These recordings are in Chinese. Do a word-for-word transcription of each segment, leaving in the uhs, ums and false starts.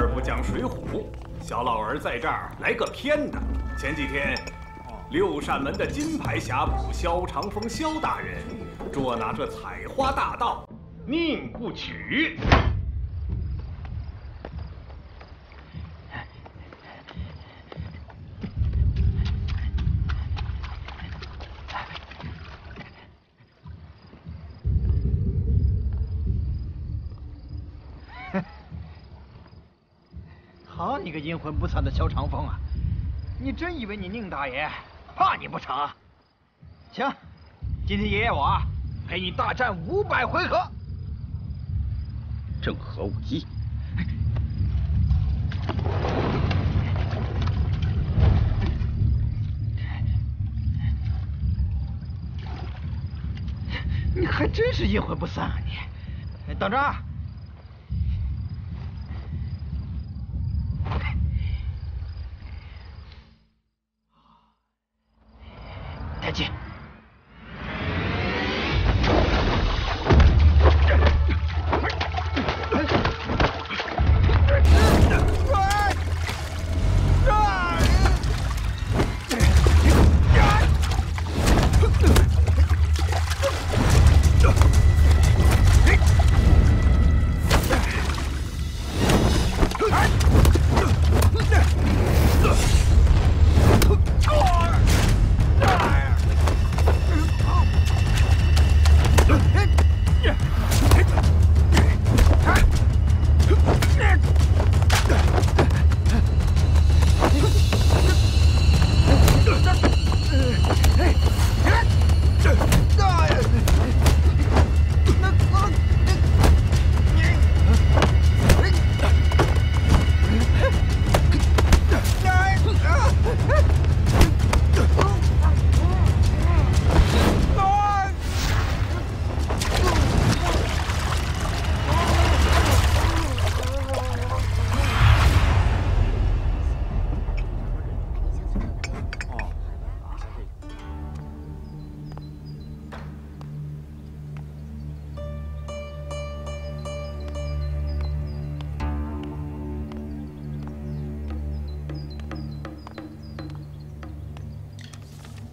二不讲水浒，小老儿在这儿来个偏的。前几天，六扇门的金牌侠捕萧长风萧大人，捉拿这采花大盗宁不取。 好你个阴魂不散的萧长风啊！你真以为你宁大爷怕你不成？行，今天爷爷我陪你大战五百回合，正合我意。你还真是阴魂不散啊你！等着。 再见。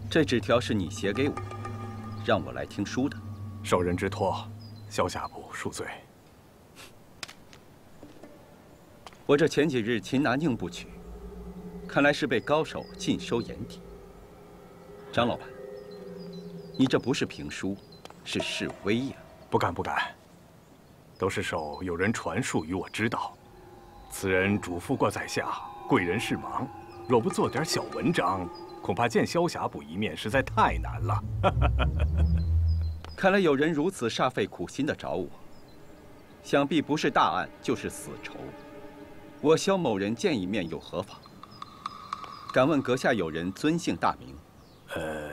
这纸条是你写给我，让我来听书的。受人之托，萧下捕恕罪。我这前几日擒拿宁不取，看来是被高手尽收眼底。张老板，你这不是评书，是示威呀！不敢不敢，都是受有人传述于我知道。此人嘱咐过在下，贵人是忙，若不做点小文章。 恐怕见萧侠捕一面实在太难了。看来有人如此煞费苦心的找我，想必不是大案就是死仇。我萧某人见一面又何妨？敢问阁下有人尊姓大名？呃，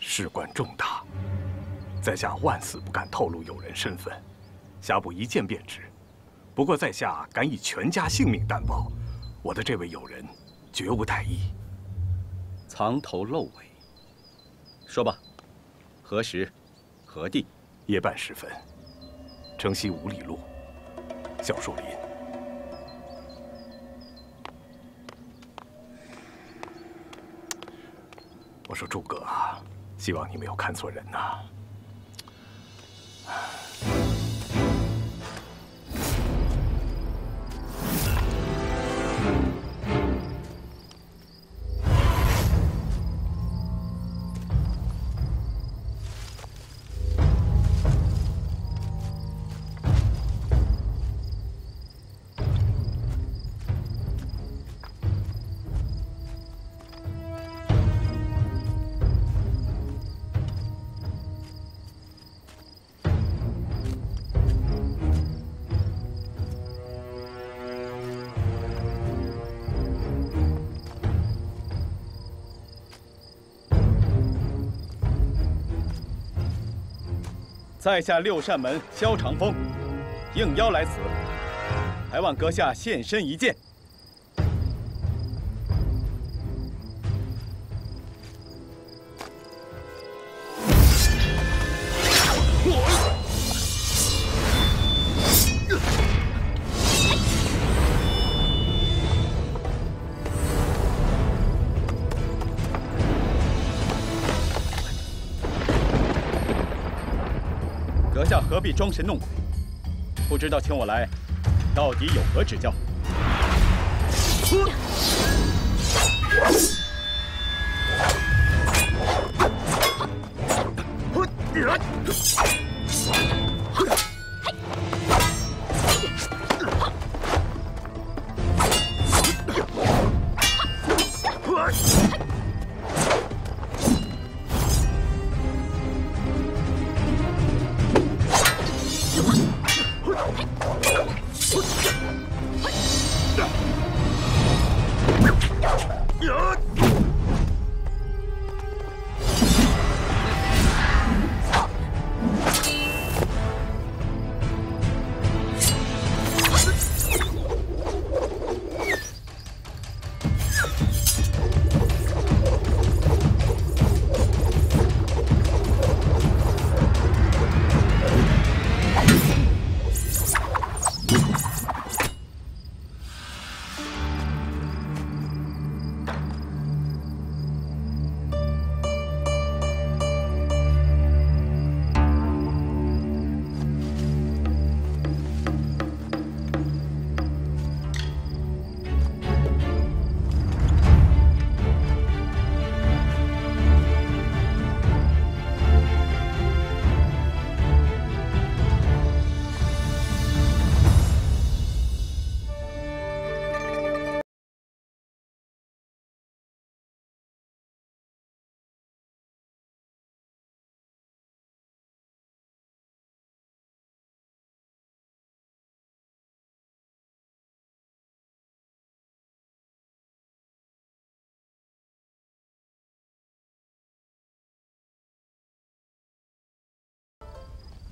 事关重大，在下万死不敢透露有人身份。侠捕一见便知。不过在下敢以全家性命担保，我的这位友人绝无歹意。 藏头露尾，说吧，何时，何地？夜半时分，城西五里路，小树林。我说柱哥啊，希望你没有看错人呐。在下六扇门萧长风，应邀来此，还望阁下现身一见。下何必装神弄鬼？不知道请我来，到底有何指教？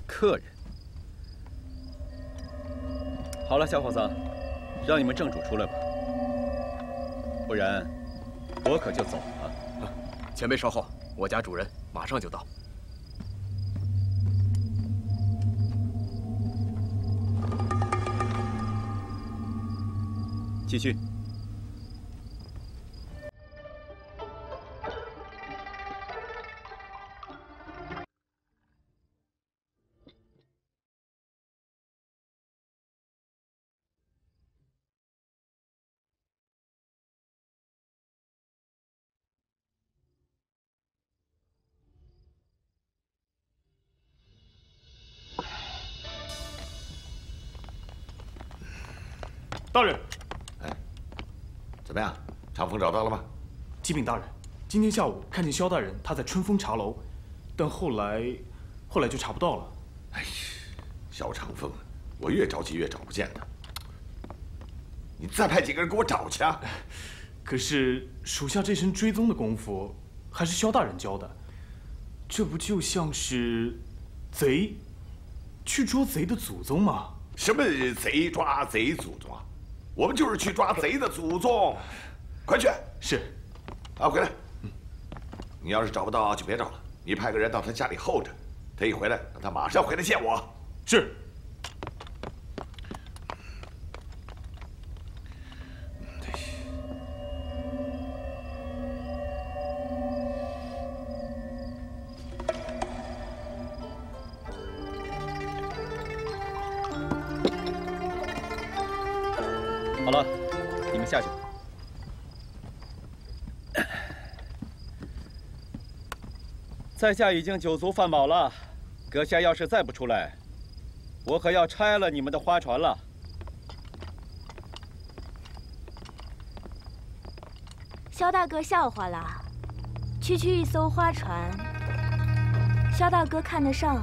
客人，好了，小伙子，让你们正主出来吧，不然我可就走了。前辈稍后，我家主人马上就到。继续。 大人，哎，怎么样？长风找到了吗？启禀大人，今天下午看见萧大人他在春风茶楼，但后来，后来就查不到了。哎呀，萧长风，我越着急越找不见他。你再派几个人给我找去啊！可是属下这身追踪的功夫还是萧大人教的，这不就像是贼去捉贼的祖宗吗？什么贼抓贼祖宗啊？ 我们就是去抓贼的祖宗，快去！是，啊，回来。嗯，你要是找不到就别找了，你派个人到他家里候着，他一回来，让他马上回来见我。是。在下已经酒足饭饱了，阁下要是再不出来，我可要拆了你们的花船了。萧大哥笑话了，区区一艘花船，萧大哥看得上，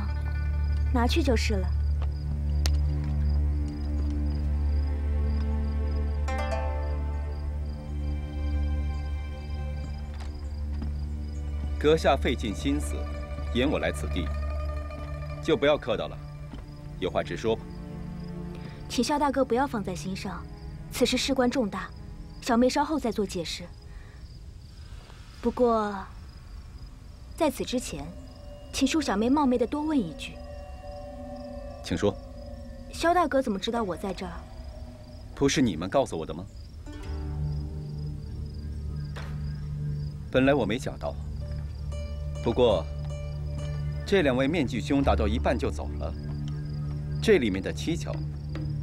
拿去就是了。阁下费尽心思引我来此地，就不要客套了，有话直说吧。请萧大哥不要放在心上，此事事关重大，小妹稍后再做解释。不过，在此之前，请恕小妹冒昧的多问一句。请说。萧大哥怎么知道我在这儿？不是你们告诉我的吗？本来我没想到。 不过，这两位面具兄打到一半就走了，这里面的蹊跷，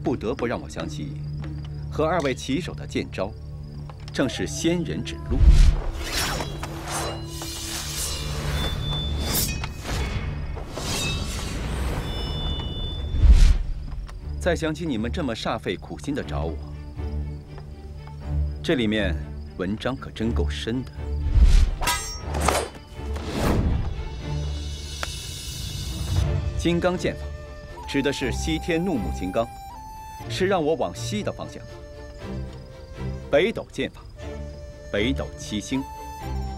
不得不让我想起和二位棋手的剑招，正是仙人指路。 再想起你们这么煞费苦心的找我，这里面文章可真够深的。金刚剑法指的是西天怒目金刚，是让我往西的方向；北斗剑法，北斗七星，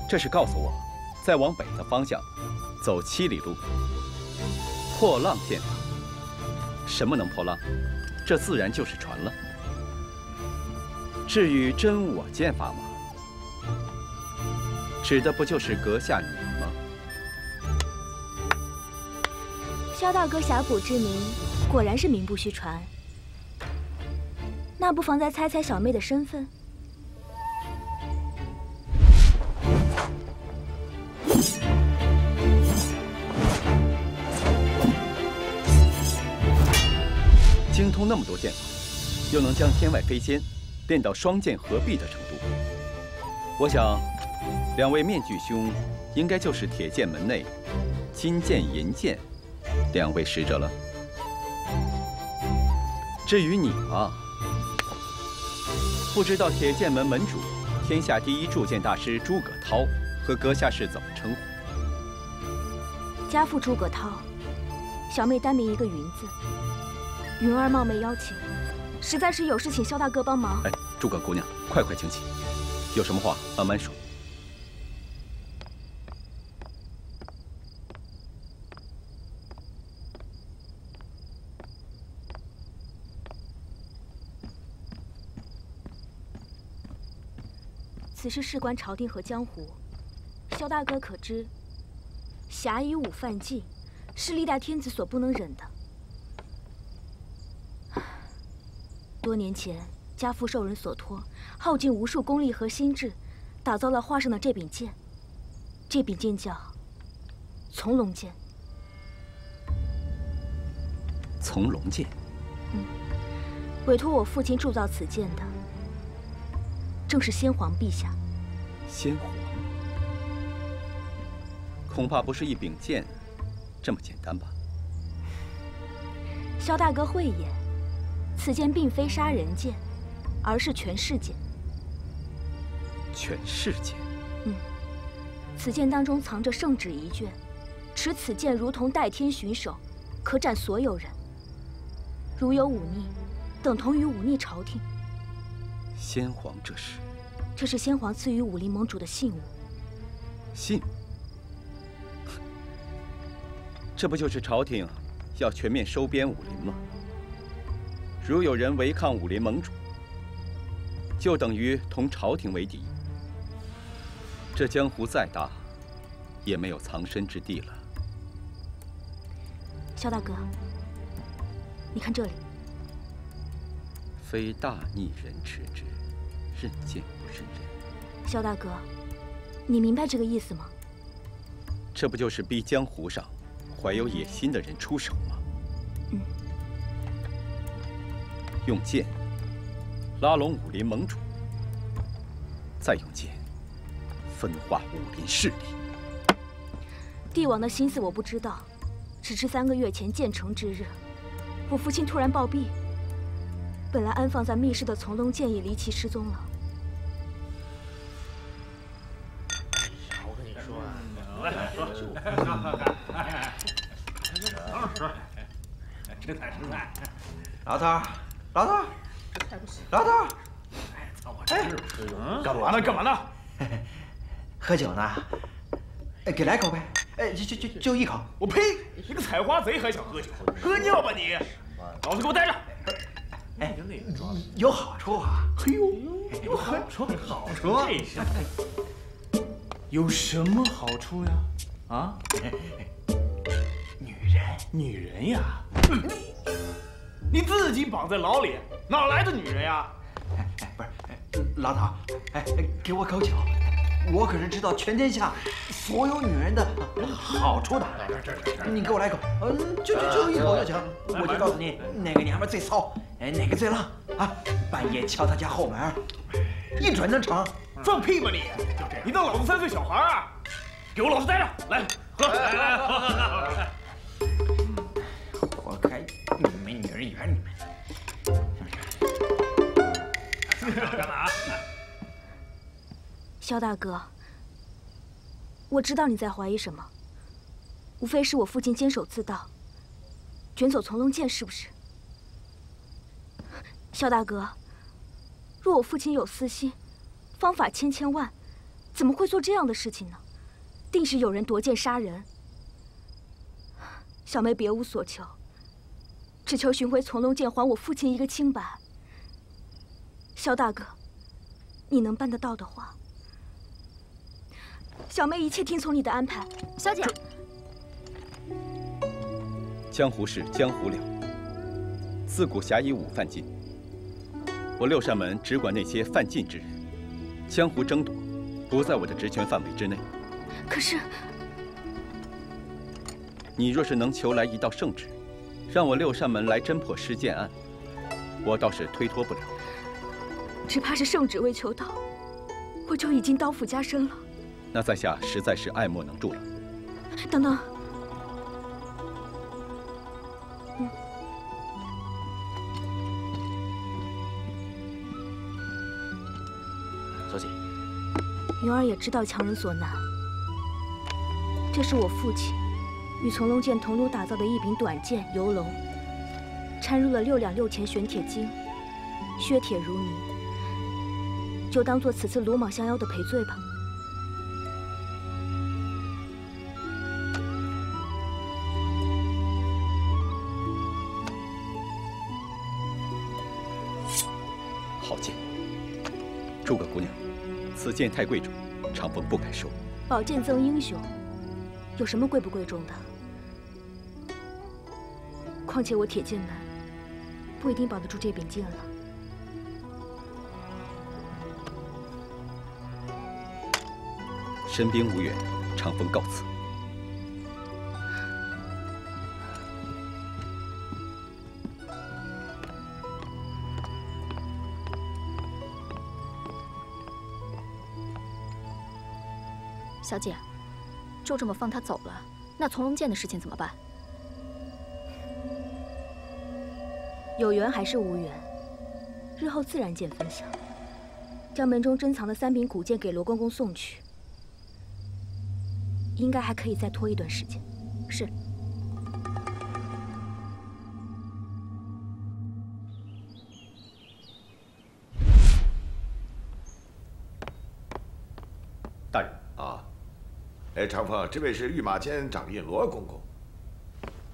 这是告诉我再往北的方向，走七里路。破浪剑法。 什么能破浪？这自然就是船了。至于真我剑法吗？指的不就是阁下你吗？萧大哥侠骨之名，果然是名不虚传。那不妨再猜猜小妹的身份。精通那么多剑法，又能将天外飞仙练到双剑合璧的程度，我想，两位面具兄应该就是铁剑门内金剑、银剑两位使者了。至于你嘛，不知道铁剑门门主、天下第一铸剑大师诸葛涛和阁下是怎么称呼？家父诸葛涛，小妹单名一个云字。 云儿冒昧邀请，实在是有事请萧大哥帮忙。哎，诸葛姑娘，快快请起，有什么话慢慢说。此事事关朝廷和江湖，萧大哥可知，侠以武犯禁，是历代天子所不能忍的。 多年前，家父受人所托，耗尽无数功力和心智，打造了画上的这柄剑。这柄剑叫从龙剑。从龙剑。嗯，委托我父亲铸造此剑的，正是先皇陛下。先皇，恐怕不是一柄剑这么简单吧？萧大哥慧眼。 此剑并非杀人剑，而是全世剑。全世剑。嗯，此剑当中藏着圣旨一卷，持此剑如同代天巡守，可斩所有人。如有忤逆，等同于忤逆朝廷。先皇这是？这是先皇赐予武林盟主的信物。信物？这不就是朝廷要全面收编武林吗？ 如有人违抗武林盟主，就等于同朝廷为敌。这江湖再大，也没有藏身之地了。萧大哥，你看这里。非大逆人持之，任剑不认人。萧大哥，你明白这个意思吗？这不就是逼江湖上怀有野心的人出手吗？嗯。 用剑拉拢武林盟主，再用剑分化武林势力。帝王的心思我不知道，只是三个月前建成之日，我父亲突然暴毙，本来安放在密室的从龙剑也离奇失踪了。我跟你说啊，吃菜吃菜，老头。 老头，老头，哎，操我吃吃！干嘛呢？干嘛呢？喝酒呢？哎，给来口呗！哎，就就就就一口！我呸！你个采花贼还想喝酒？喝尿吧你！老子给我待着！哎，有好处啊！嘿呦，有好处，好处！这是有什么好处呀？啊？女人，女人呀！ 你自己绑在牢里，哪来的女人呀？哎哎，不是，老头，哎哎，给我口酒。我可是知道全天下所有女人的好处的。你给我来一口，嗯，就就就一口就行。我就告诉你哪个娘们最骚，哎，哪个最浪啊！半夜敲她家后门，一准能成。放屁吧你！你当老子三岁小孩啊？给我老实待着！来，喝，来来喝喝喝！活该你们女人缘，你们！干嘛？ 肖大哥，我知道你在怀疑什么，无非是我父亲监守自盗，卷走从龙剑，是不是？肖大哥，若我父亲有私心，方法千千万，怎么会做这样的事情呢？定是有人夺剑杀人。小妹别无所求，只求寻回从龙剑，还我父亲一个清白。肖大哥，你能办得到的话。 小妹一切听从你的安排，小姐。江湖事，江湖了。自古侠以武犯禁，我六扇门只管那些犯禁之人。江湖争夺，不在我的职权范围之内。可是，你若是能求来一道圣旨，让我六扇门来侦破尸剑案，我倒是推脱不了。只怕是圣旨未求到，我就已经刀斧加身了。 那在下实在是爱莫能助了。等等，嗯、小姐，云儿也知道强人所难。这是我父亲与从龙剑同炉打造的一柄短剑游龙，掺入了六两六钱玄铁精，削铁如泥，就当做此次鲁莽相邀的赔罪吧。 住个姑娘，此剑太贵重，长风不敢收。宝剑赠英雄，有什么贵不贵重的？况且我铁剑门不一定绑得住这柄剑了。身兵无缘，长风告辞。小姐，就这么放他走了，那从龙剑的事情怎么办？有缘还是无缘，日后自然见分晓。将门中珍藏的三柄古剑给罗公公送去，应该还可以再拖一段时间。是。大人啊。 哎，长风，这位是御马监掌印罗公公。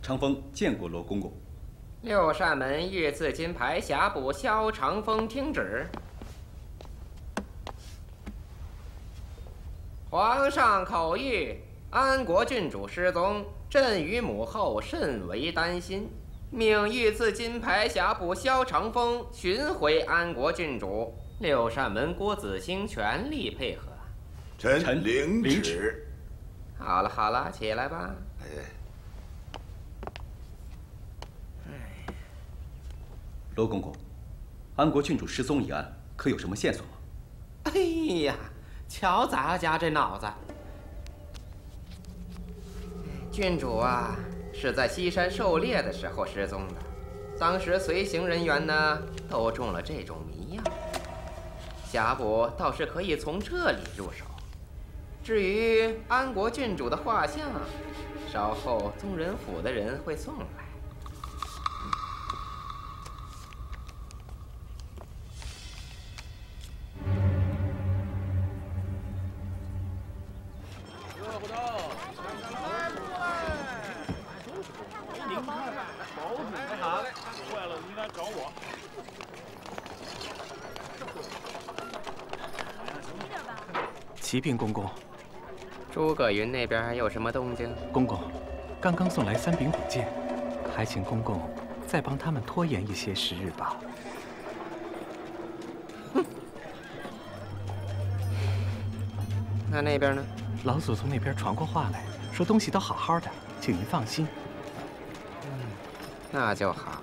长风见过罗公公。六扇门御赐金牌侠捕萧长风听旨。皇上口谕：安国郡主失踪，朕与母后甚为担心，命御赐金牌侠捕萧长风寻回安国郡主。六扇门郭子兴全力配合。臣领旨。 好了好了，起来吧。哎，罗公公，安国郡主失踪一案，可有什么线索吗？哎呀，瞧咱家这脑子！郡主啊，是在西山狩猎的时候失踪的，当时随行人员呢都中了这种迷药。侠捕倒是可以从这里入手。 至于安国郡主的画像，稍后宗人府的人会送来。热乎的，您看看，毛主干啥嘞？坏了，你来找我。 启禀公公，诸葛云那边有什么动静？公公，刚刚送来三柄古剑，还请公公再帮他们拖延一些时日吧。哼，那那边呢？老祖从那边传过话来，说东西都好好的，请您放心。嗯，那就好。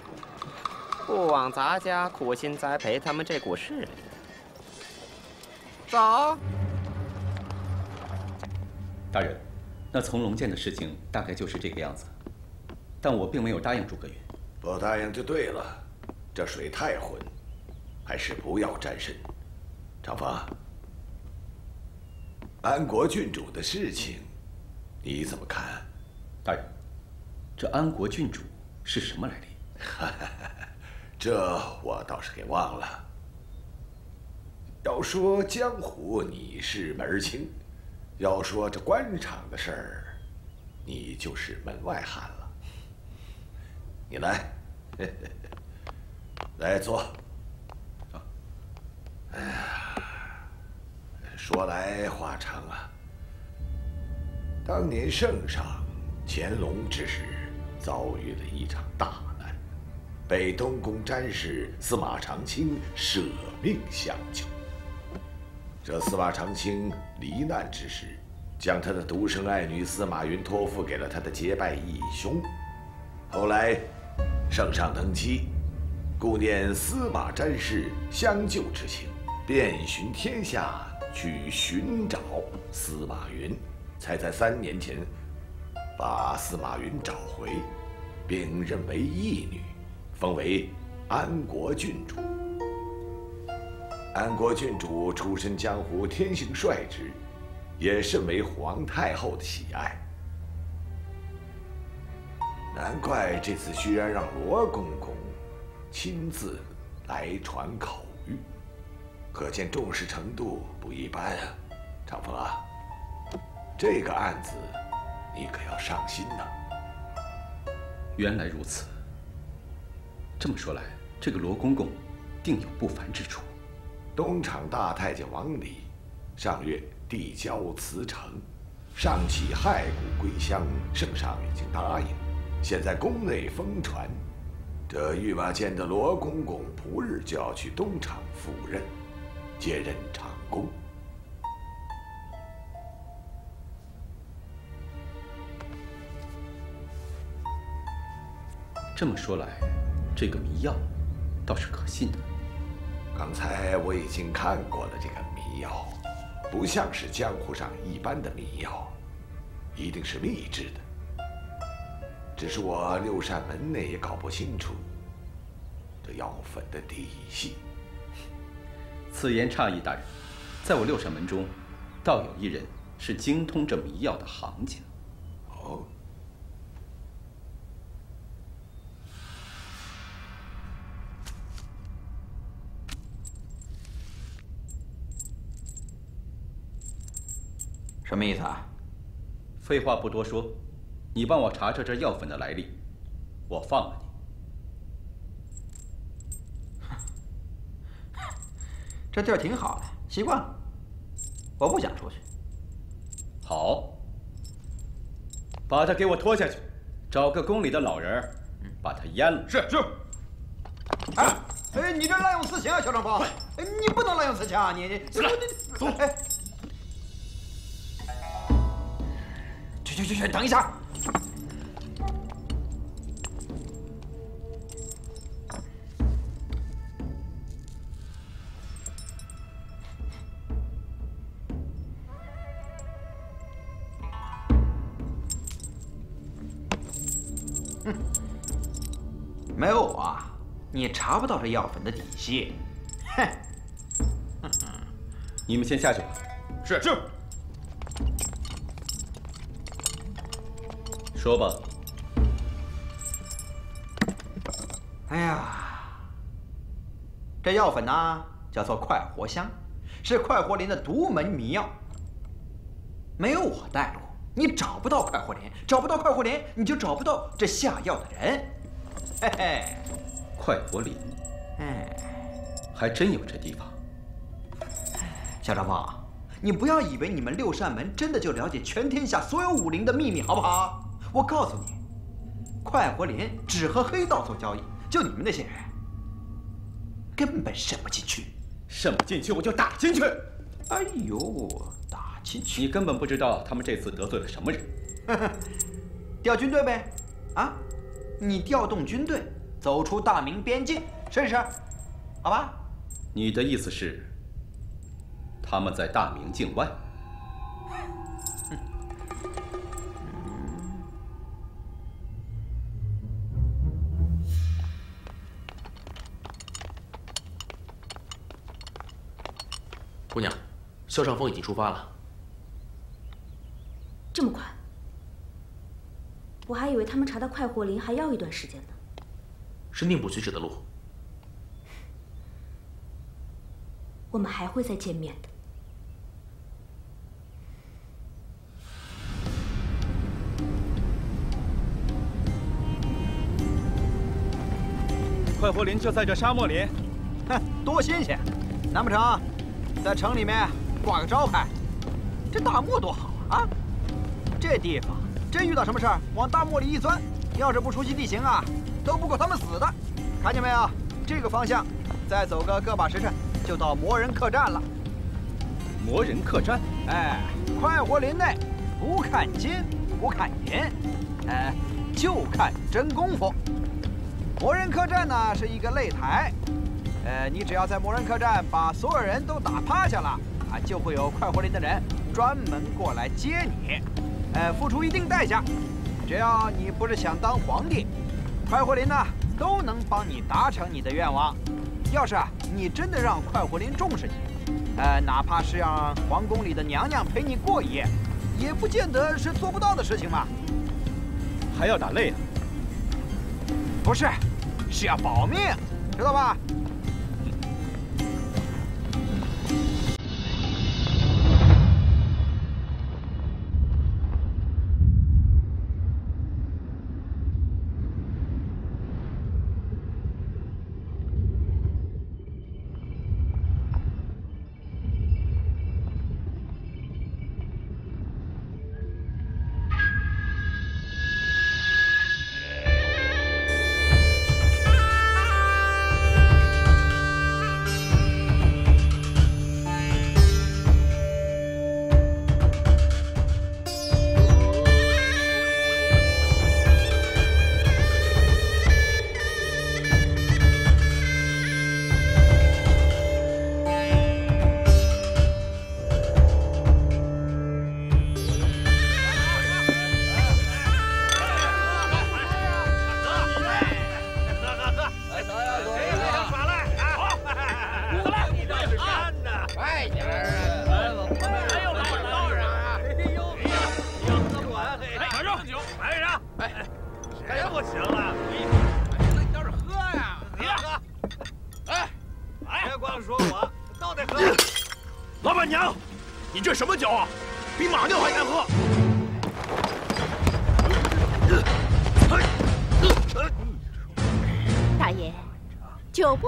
不枉咱家苦心栽培他们这股势力。走。大人，那从龙剑的事情大概就是这个样子，但我并没有答应诸葛云。不答应就对了，这水太浑，还是不要沾身。长发。 安国郡主的事情，你怎么看、啊？大人，这安国郡主是什么来历？这我倒是给忘了。要说江湖，你是门清；要说这官场的事儿，你就是门外汉了。你来，来坐。哎呀。 说来话长啊，当年圣上乾隆之时，遭遇了一场大难，被东宫詹事司马长卿舍命相救。这司马长卿罹难之时，将他的独生爱女司马云托付给了他的结拜义兄。后来，圣上登基，顾念司马詹事相救之情，遍寻天下。 去寻找司马云，才在三年前把司马云找回，并认为义女，封为安国郡主。安国郡主出身江湖，天性率直，也甚为皇太后的喜爱。难怪这次居然让罗公公亲自来传口谕。 可见重视程度不一般啊，长风啊，这个案子你可要上心呐。原来如此，这么说来，这个罗公公定有不凡之处。东厂大太监王礼上月递交辞呈，上启骸骨归乡，圣上已经答应，现在宫内疯传，这御马监的罗公公不日就要去东厂赴任。 接任长工，这么说来，这个迷药倒是可信的。刚才我已经看过了，这个迷药不像是江湖上一般的迷药，一定是秘制的。只是我六扇门内也搞不清楚这药粉的底细。 此言差矣，大人。在我六扇门中，倒有一人是精通这迷药的行家。哦，什么意思啊？废话不多说，你帮我查查这药粉的来历，我放了你。 这地儿挺好的，习惯了。我不想出去。好，把他给我拖下去，找个宫里的老人，把他阉了。是是。哎哎，你这滥用私刑啊，小张峰！你不能滥用私情啊！你你走。哎，去去去去，等一下。 没有我，你查不到这药粉的底细。哼！你们先下去吧。是是。说吧。哎呀，这药粉呢，叫做快活香，是快活林的独门迷药。没有我带路，你找不到快活林，找不到快活林，你就找不到这下药的人。 嘿嘿，快活林，哎，还真有这地方。小张峰，你不要以为你们六扇门真的就了解全天下所有武林的秘密，好不好？我告诉你，快活林只和黑道做交易，就你们那些人，根本渗不进去。渗不进去，我就打进去。哎呦，打进。其你根本不知道他们这次得罪了什么人。呵呵，调军队呗，啊，你调动军队，走出大明边境试试，好吧？你的意思是，他们在大明境外？ 姑娘，肖尚峰已经出发了。这么快？我还以为他们查到快活林还要一段时间呢。是宁浦取止的路。我们还会再见面的。快活林就在这沙漠里，哼，多新鲜！难不成？ 在城里面挂个招牌，这大漠多好啊！这地方真遇到什么事儿，往大漠里一钻，要是不熟悉地形啊，都不够他们死的。看见没有？这个方向，再走个个把时辰，就到魔人客栈了。魔人客栈，哎，快活林内，不看金，不看银，哎，就看真功夫。魔人客栈呢，是一个擂台。 呃，你只要在魔人客栈把所有人都打趴下了啊，就会有快活林的人专门过来接你，呃，付出一定代价。只要你不是想当皇帝，快活林呢都能帮你达成你的愿望。要是啊，你真的让快活林重视你，呃，哪怕是让皇宫里的娘娘陪你过一夜，也不见得是做不到的事情嘛。还要打擂啊？不是，是要保命，知道吧？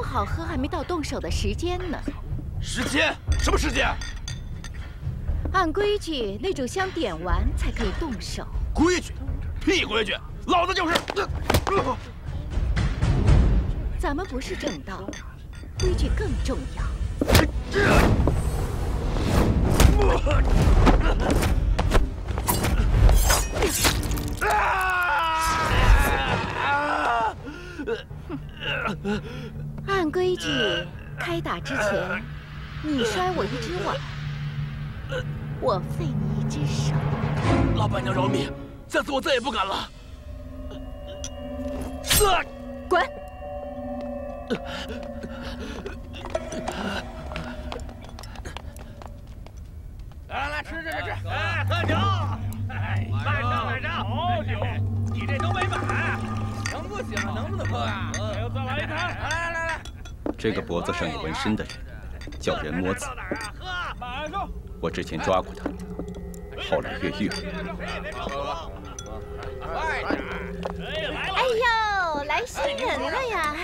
好喝还没到动手的时间呢。时间？什么时间？按规矩，那炷香点完才可以动手。规矩？屁规矩！老子就是。咱们不是正道，规矩更重要。啊！按规矩，开打之前，你摔我一只碗，我废你一只手。老板娘饶命，下次我再也不敢了。滚！来来吃吃吃吃，哎，喝酒！哎，买上买上，好酒！你这都没买，能不行？能不能喝啊？再来一坛！来来来！ 这个脖子上有纹身的人叫人魔子，我之前抓过他，后来越狱了。哎呦，来新人了呀！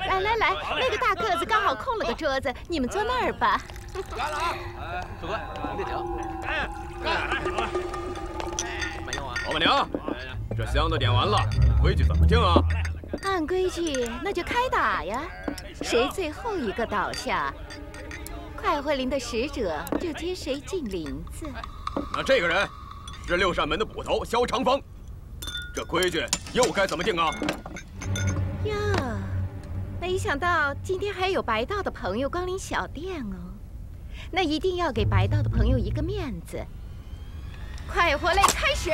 来来来，那个大个子刚好空了个桌子，你们坐那儿吧。干了啊！小乖，你得停。哎，老板娘，这香都点完了，规矩怎么定啊？按规矩，那就开打呀。 谁最后一个倒下，快太会林的使者就接谁进林子。那这个人是六扇门的捕头萧长风，这规矩又该怎么定啊？哟，没想到今天还有白道的朋友光临小店哦，那一定要给白道的朋友一个面子。快活类开始。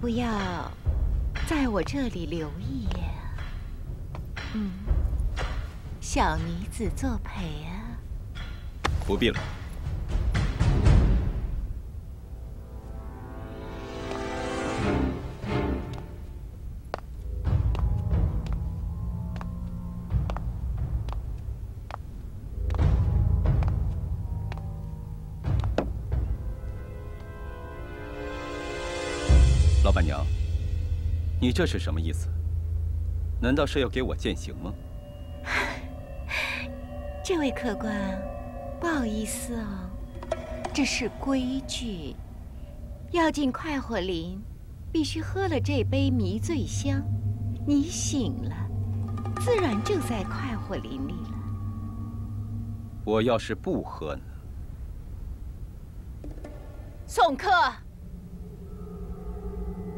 不要在我这里留一夜啊！嗯，小女子作陪啊！不必了。老板娘，你这是什么意思？难道是要给我践行吗？这位客官，不好意思哦，这是规矩，要进快活林，必须喝了这杯迷醉香。你醒了，自然就在快活林里了。我要是不喝呢？送客。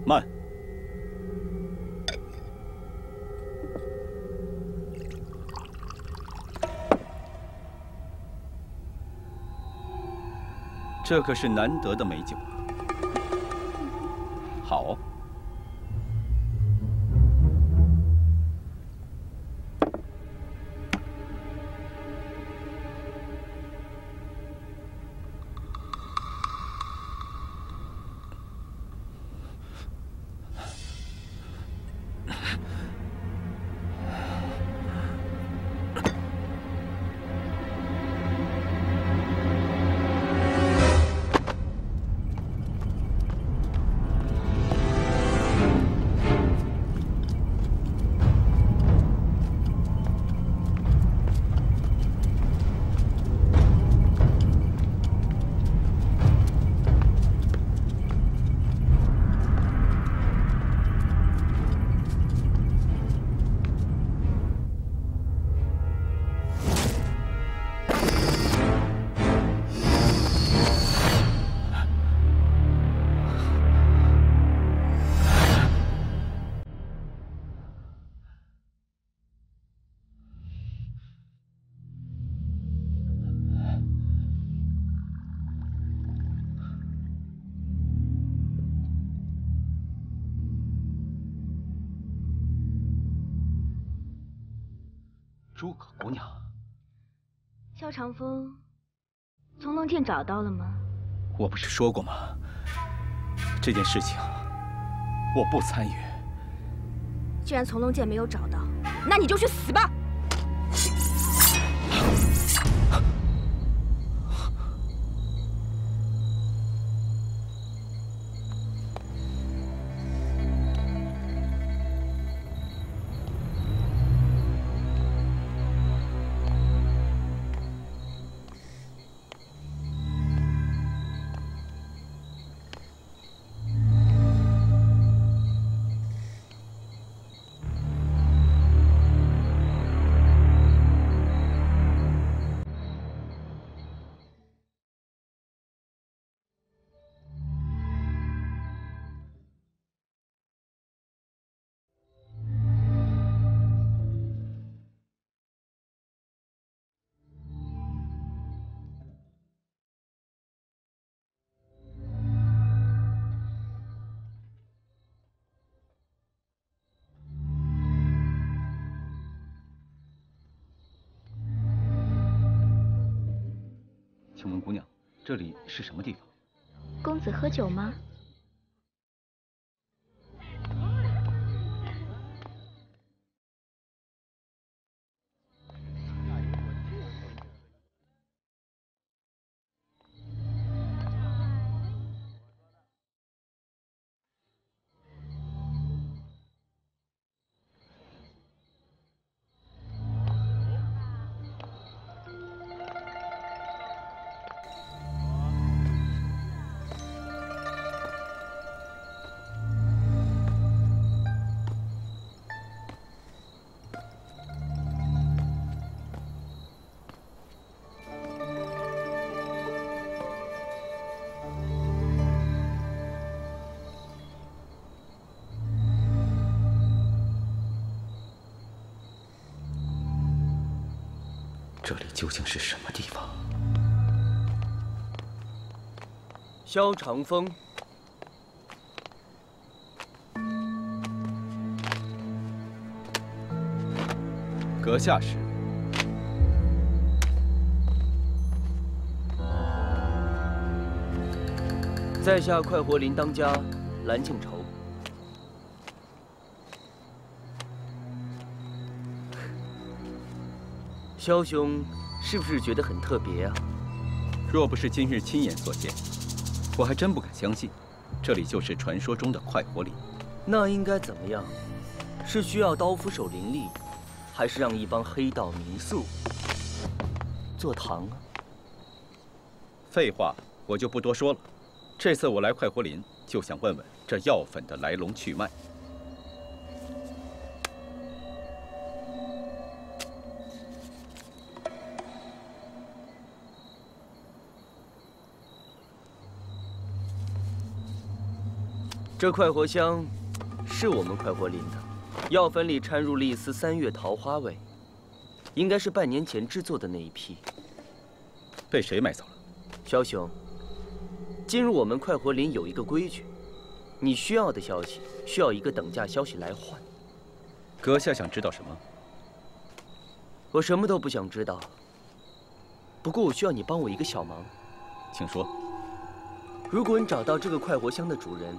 慢！这可是难得的美酒啊！好，诸葛姑娘，萧长风，从龙剑找到了吗？我不是说过吗？这件事情我不参与。既然从龙剑没有找到，那你就去死吧！请问姑娘，这里是什么地方？公子喝酒吗？这里究竟是什么地方？萧长风，阁下是？在下快活林当家蓝庆仇。 萧兄，是不是觉得很特别啊？若不是今日亲眼所见，我还真不敢相信，这里就是传说中的快活林。那应该怎么样？是需要刀斧手林立，还是让一帮黑道民宿做堂啊？废话，我就不多说了。这次我来快活林，就想问问这药粉的来龙去脉。 这快活香，是我们快活林的，药粉里掺入了一丝三月桃花味，应该是半年前制作的那一批。被谁买走了？萧兄，进入我们快活林有一个规矩，你需要的消息需要一个等价消息来换。阁下想知道什么？我什么都不想知道。不过我需要你帮我一个小忙。请说。如果你找到这个快活香的主人。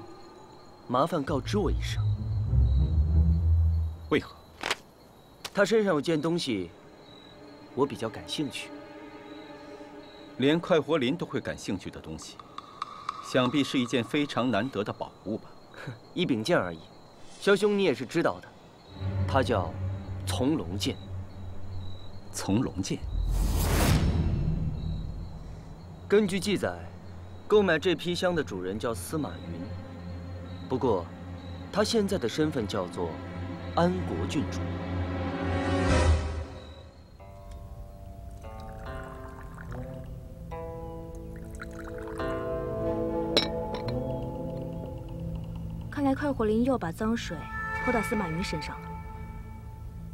麻烦告知我一声。为何？他身上有件东西，我比较感兴趣。连快活林都会感兴趣的东西，想必是一件非常难得的宝物吧？一柄剑而已，萧兄你也是知道的，它叫从龙剑。从龙剑。根据记载，购买这批香的主人叫司马云。 不过，他现在的身份叫做安国郡主。看来快活林又把脏水泼到司马云身上了。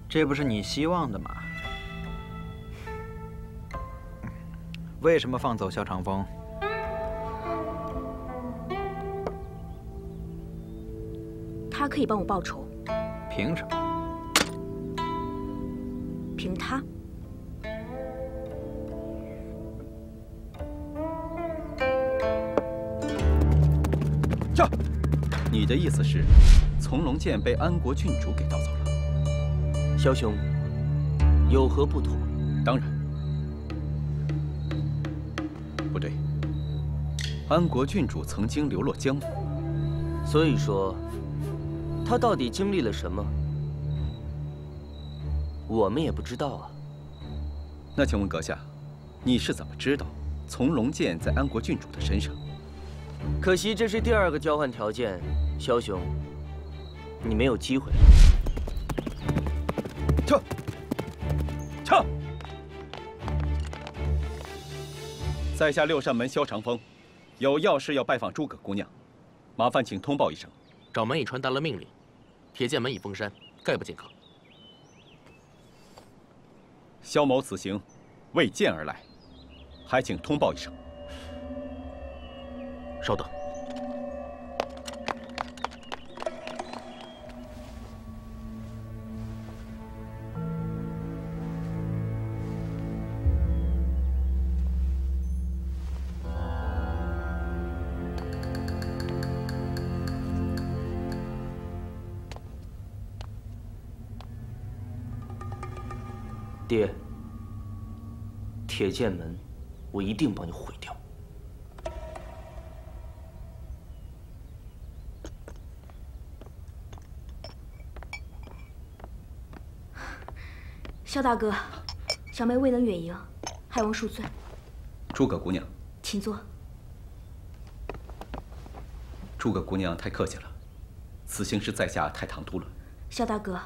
这不是你希望的吗？为什么放走萧长风？ 他可以帮我报仇，凭什么？凭他。 你的意思是，从龙剑被安国郡主给盗走了？萧兄，有何不妥？当然，不对。安国郡主曾经流落江湖，所以说，她到底经历了什么，我们也不知道啊。那请问阁下，你是怎么知道从龙剑在安国郡主的身上？ 可惜这是第二个交换条件，萧兄，你没有机会。撤！撤！在下六扇门萧长风，有要事要拜访诸葛姑娘，麻烦请通报一声。掌门已传达了命令，铁剑门已封山，概不进客。萧某此行为剑而来，还请通报一声。 稍等，爹，铁剑门，我一定帮你毁掉。 萧大哥，小妹未能远迎，害王恕罪。诸葛姑娘，请坐。诸葛姑娘太客气了，此行是在下太唐突了。萧大哥，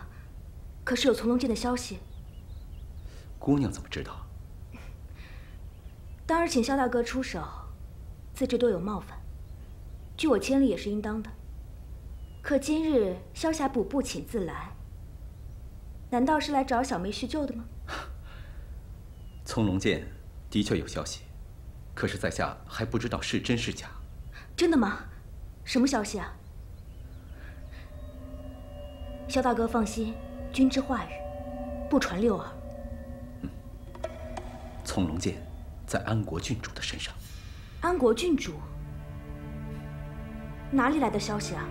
可是有从龙剑的消息？姑娘怎么知道？当日请萧大哥出手，自知多有冒犯，拒我千里也是应当的。可今日萧侠补不请自来。 难道是来找小妹叙旧的吗？从龙剑的确有消息，可是在下还不知道是真是假。真的吗？什么消息啊？萧大哥放心，君之话语不传六耳。嗯。从龙剑在安国郡主的身上。安国郡主？哪里来的消息啊？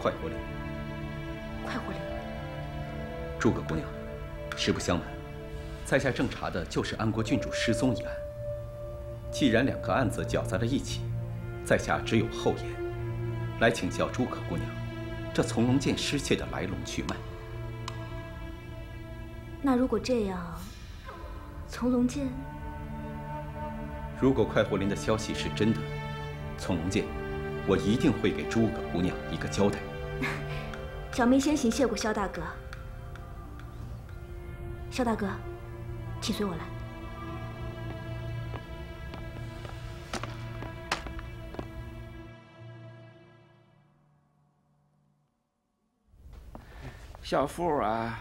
快活岭。快活岭。 诸葛姑娘，实不相瞒，在下正查的就是安国郡主失踪一案。既然两个案子搅在了一起，在下只有厚颜，来请教诸葛姑娘，这从龙剑失窃的来龙去脉。那如果这样，从龙剑……如果快活林的消息是真的，从龙剑，我一定会给诸葛姑娘一个交代。小妹先行谢过萧大哥。 萧大哥，请随我来。小富啊，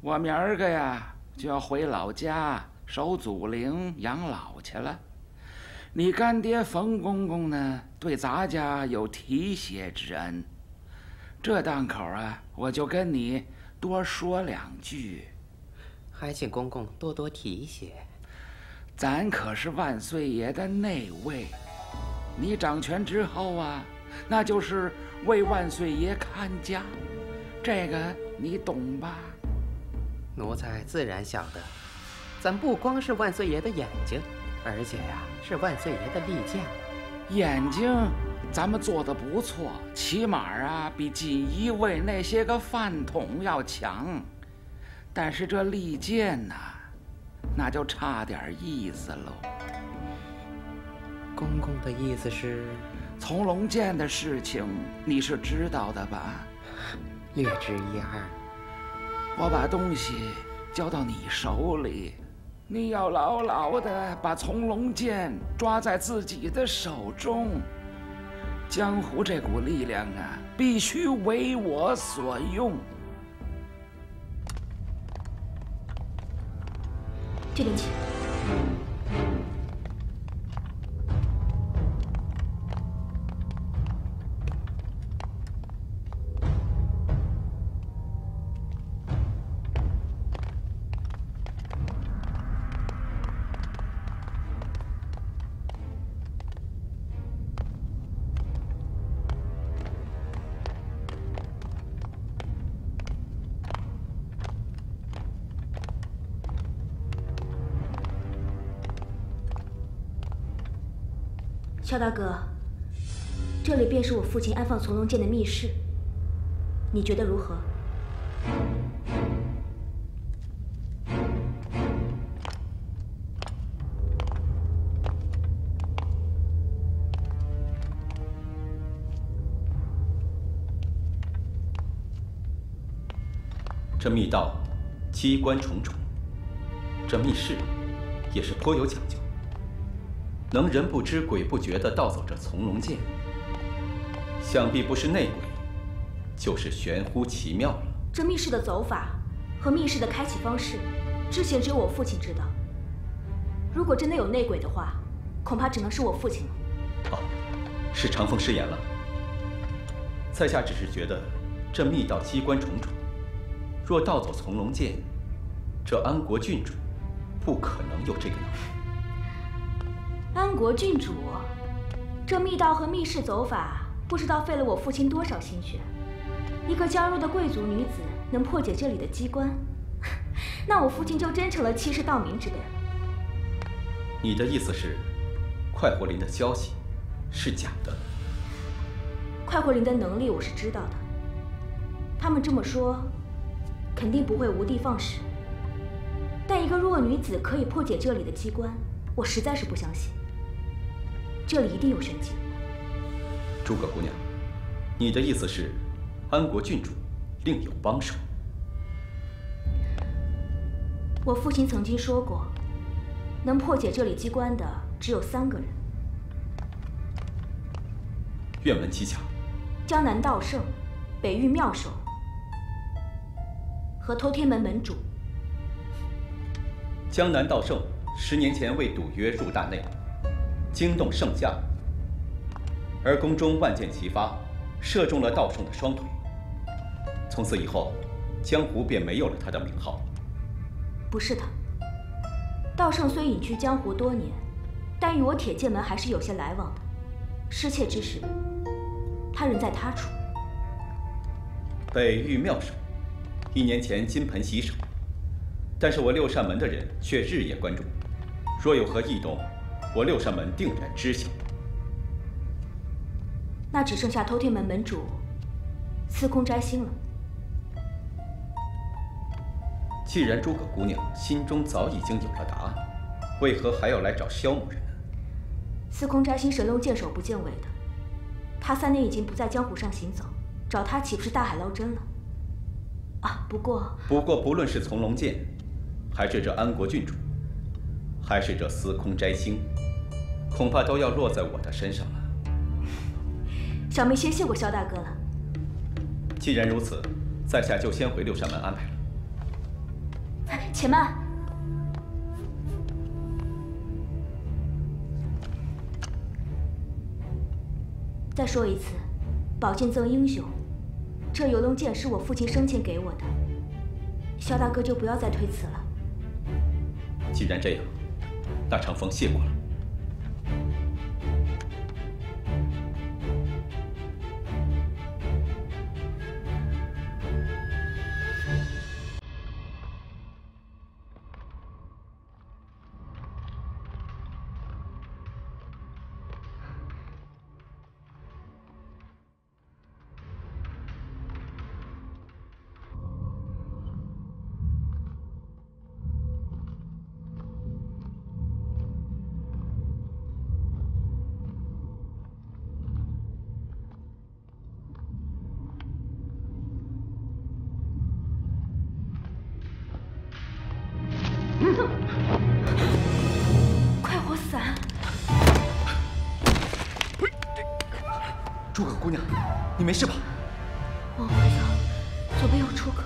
我明儿个呀就要回老家守祖陵养老去了。你干爹冯公公呢，对咱家有提携之恩，这档口啊，我就跟你多说两句。 还请公公多多提携，咱可是万岁爷的内卫，你掌权之后啊，那就是为万岁爷看家，这个你懂吧？奴才自然晓得，咱不光是万岁爷的眼睛，而且呀、啊、是万岁爷的利剑。眼睛，咱们做的不错，起码啊比锦衣卫那些个饭桶要强。 但是这利剑呐，那就差点意思喽。公公的意思是，从龙剑的事情你是知道的吧？略知一二。我把东西交到你手里，你要牢牢的把从龙剑抓在自己的手中。江湖这股力量啊，必须为我所用。 这边请。乔大哥，这里便是我父亲安放从龙剑的密室，你觉得如何？ 这密道机关重重，这密室也是颇有讲究。能人不知鬼不觉地盗走这从龙剑，想必不是内鬼，就是玄乎其妙了。这密室的走法和密室的开启方式，之前只有我父亲知道。如果真的有内鬼的话，恐怕只能是我父亲了。哦，是长风失言了。在下只是觉得这密道机关重重。 若盗走从龙剑，这安国郡主不可能有这个能力。安国郡主，这密道和密室走法，不知道费了我父亲多少心血。一个娇弱的贵族女子能破解这里的机关，那我父亲就真成了欺世盗名之辈了。你的意思是，快活林的消息是假的？快活林的能力我是知道的，他们这么说。 肯定不会无的放矢，但一个弱女子可以破解这里的机关，我实在是不相信。这里一定有玄机。诸葛姑娘，你的意思是，安国郡主另有帮手？我父亲曾经说过，能破解这里机关的只有三个人。愿闻其详。江南道圣，北域妙手。 和偷天门门主，江南道圣十年前为赌约入大内，惊动圣驾，而宫中万箭齐发，射中了道圣的双腿。从此以后，江湖便没有了他的名号。不是他，道圣虽隐居江湖多年，但与我铁剑门还是有些来往的。失窃之时，他人在他处。北域妙手。 一年前金盆洗手，但是我六扇门的人却日夜关注，若有何异动，我六扇门定然知晓。那只剩下偷天门门主司空摘星了。既然诸葛姑娘心中早已经有了答案，为何还要来找萧某人呢？司空摘星神龙见首不见尾的，他三年已经不在江湖上行走，找他岂不是大海捞针了？ 啊，不过不过，不论是从龙剑，还是这安国郡主，还是这司空摘星，恐怕都要落在我的身上了。小妹先谢过萧大哥了。既然如此，在下就先回六扇门安排了。且慢，再说一次，宝剑赠英雄。 这游龙剑是我父亲生前给我的，萧大哥就不要再推辞了。既然这样，那长风谢过了。你没事吧？往回走，左边有出口。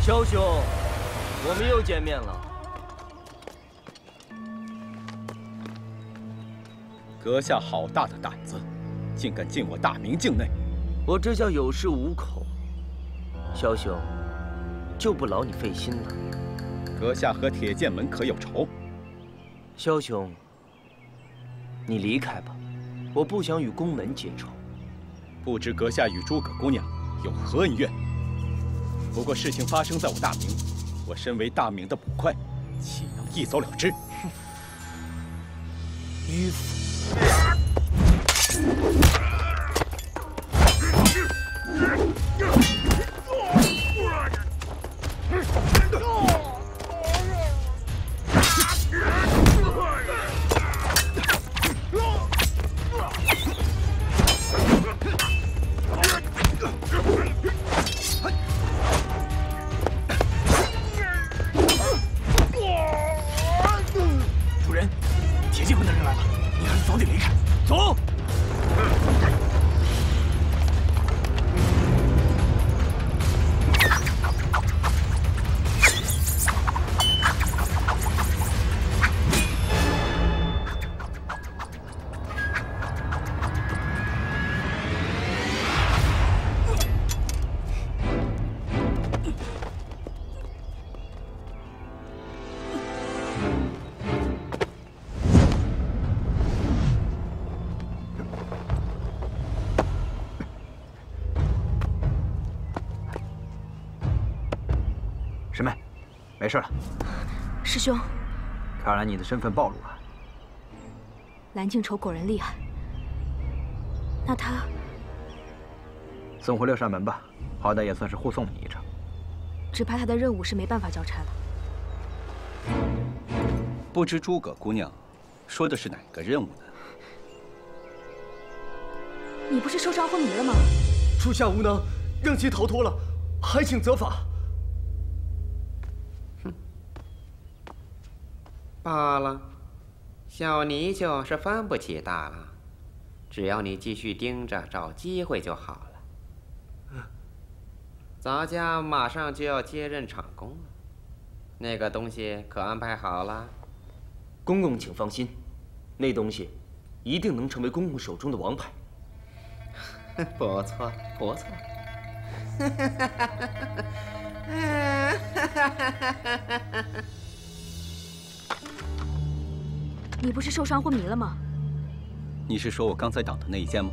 萧兄，我们又见面了。阁下好大的胆子，竟敢进我大明境内！我这叫有恃无恐。萧兄，就不劳你费心了。阁下和铁剑门可有仇？萧兄，你离开吧，我不想与宫门结仇。不知阁下与诸葛姑娘有何恩怨？ 不过事情发生在我大明，我身为大明的捕快，岂能一走了之？迂腐！没事了，师兄。看来你的身份暴露了。蓝靖仇果然厉害。那他送回六扇门吧，好歹也算是护送你一程。只怕他的任务是没办法交差了。不知诸葛姑娘说的是哪个任务呢？你不是受伤昏迷了吗？属下无能，让其逃脱了，还请责罚。 罢了，小泥鳅是翻不起大浪，只要你继续盯着找机会就好了。咱家马上就要接任厂工了，那个东西可安排好了。公公请放心，那东西一定能成为公公手中的王牌。不错，不错。你不是受伤昏迷了吗？你是说我刚才挡的那一剑吗？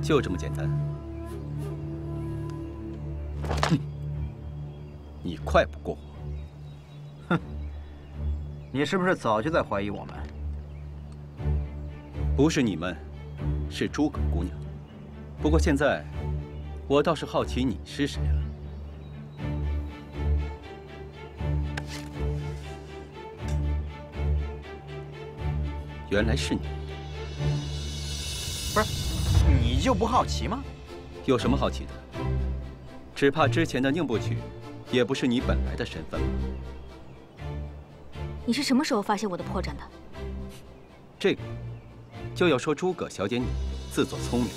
就这么简单。哼，你快不过我。哼，你是不是早就在怀疑我们？不是你们，是诸葛姑娘。 不过现在，我倒是好奇你是谁了。原来是你，不是？你就不好奇吗？有什么好奇的？只怕之前的宁不取，也不是你本来的身份了。你是什么时候发现我的破绽的？这个，就要说诸葛小姐你自作聪明。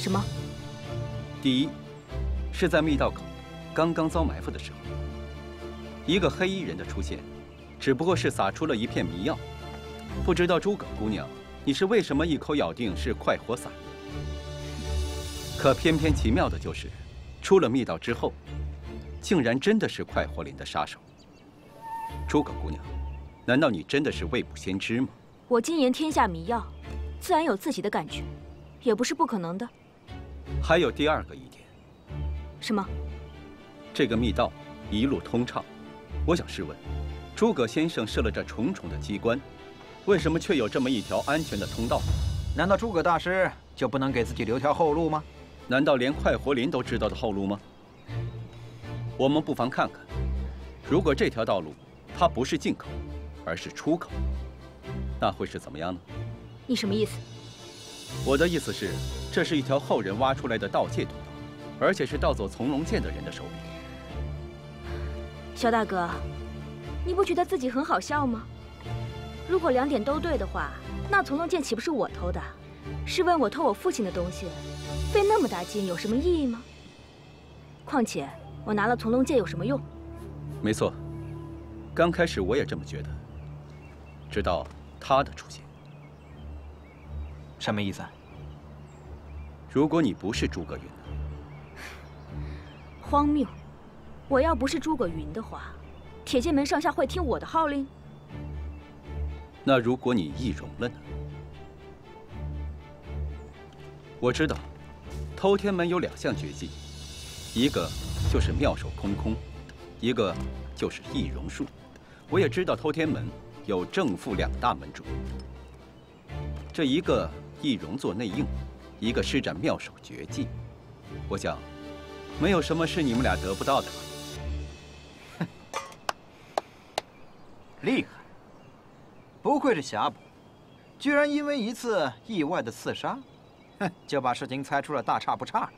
什么？第一，是在密道口刚刚遭埋伏的时候，一个黑衣人的出现，只不过是撒出了一片迷药。不知道诸葛姑娘，你是为什么一口咬定是快活散？可偏偏奇妙的就是，出了密道之后，竟然真的是快活林的杀手。诸葛姑娘，难道你真的是未卜先知吗？我精研天下迷药，自然有自己的感觉，也不是不可能的。 还有第二个疑点，什么？这个密道一路通畅，我想试问，诸葛先生设了这重重的机关，为什么却有这么一条安全的通道？难道诸葛大师就不能给自己留条后路吗？难道连快活林都知道的后路吗？我们不妨看看，如果这条道路它不是进口，而是出口，那会是怎么样呢？你什么意思？我的意思是。 这是一条后人挖出来的盗窃通道，而且是盗走从龙剑的人的手笔。小大哥，你不觉得自己很好笑吗？如果两点都对的话，那从龙剑岂不是我偷的？试问我偷我父亲的东西，费那么大劲有什么意义吗？况且我拿了从龙剑有什么用？没错，刚开始我也这么觉得，直到他的出现。什么意思？如果你不是诸葛云呢？荒谬！我要不是诸葛云的话，铁剑门上下会听我的号令？ 那如果你易容了呢？我知道，偷天门有两项绝技，一个就是妙手空空，一个就是易容术。我也知道偷天门有正负两大门主，这一个易容做内应，一个施展妙手绝技。我想，没有什么是你们俩得不到的吧？厉害！ 不愧是侠捕，居然因为一次意外的刺杀，哼，就把事情猜出了大差不差了。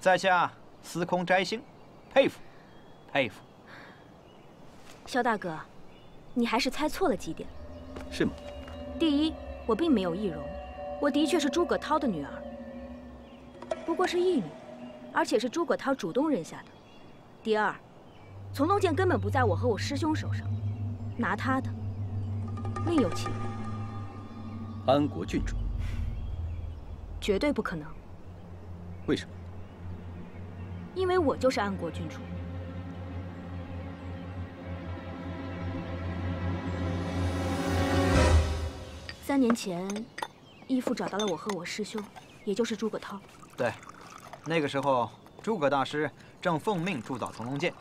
在下司空摘星，佩服，佩服。萧大哥，你还是猜错了几点。是吗？第一，我并没有易容，我的确是诸葛涛的女儿，不过是义女，而且是诸葛涛主动认下的。第二，从龙剑根本不在我和我师兄手上，拿他的。 另有其人，安国郡主，绝对不可能。为什么？因为我就是安国郡主。三年前，义父找到了我和我师兄，也就是诸葛涛。对，那个时候诸葛大师正奉命铸造从龙剑，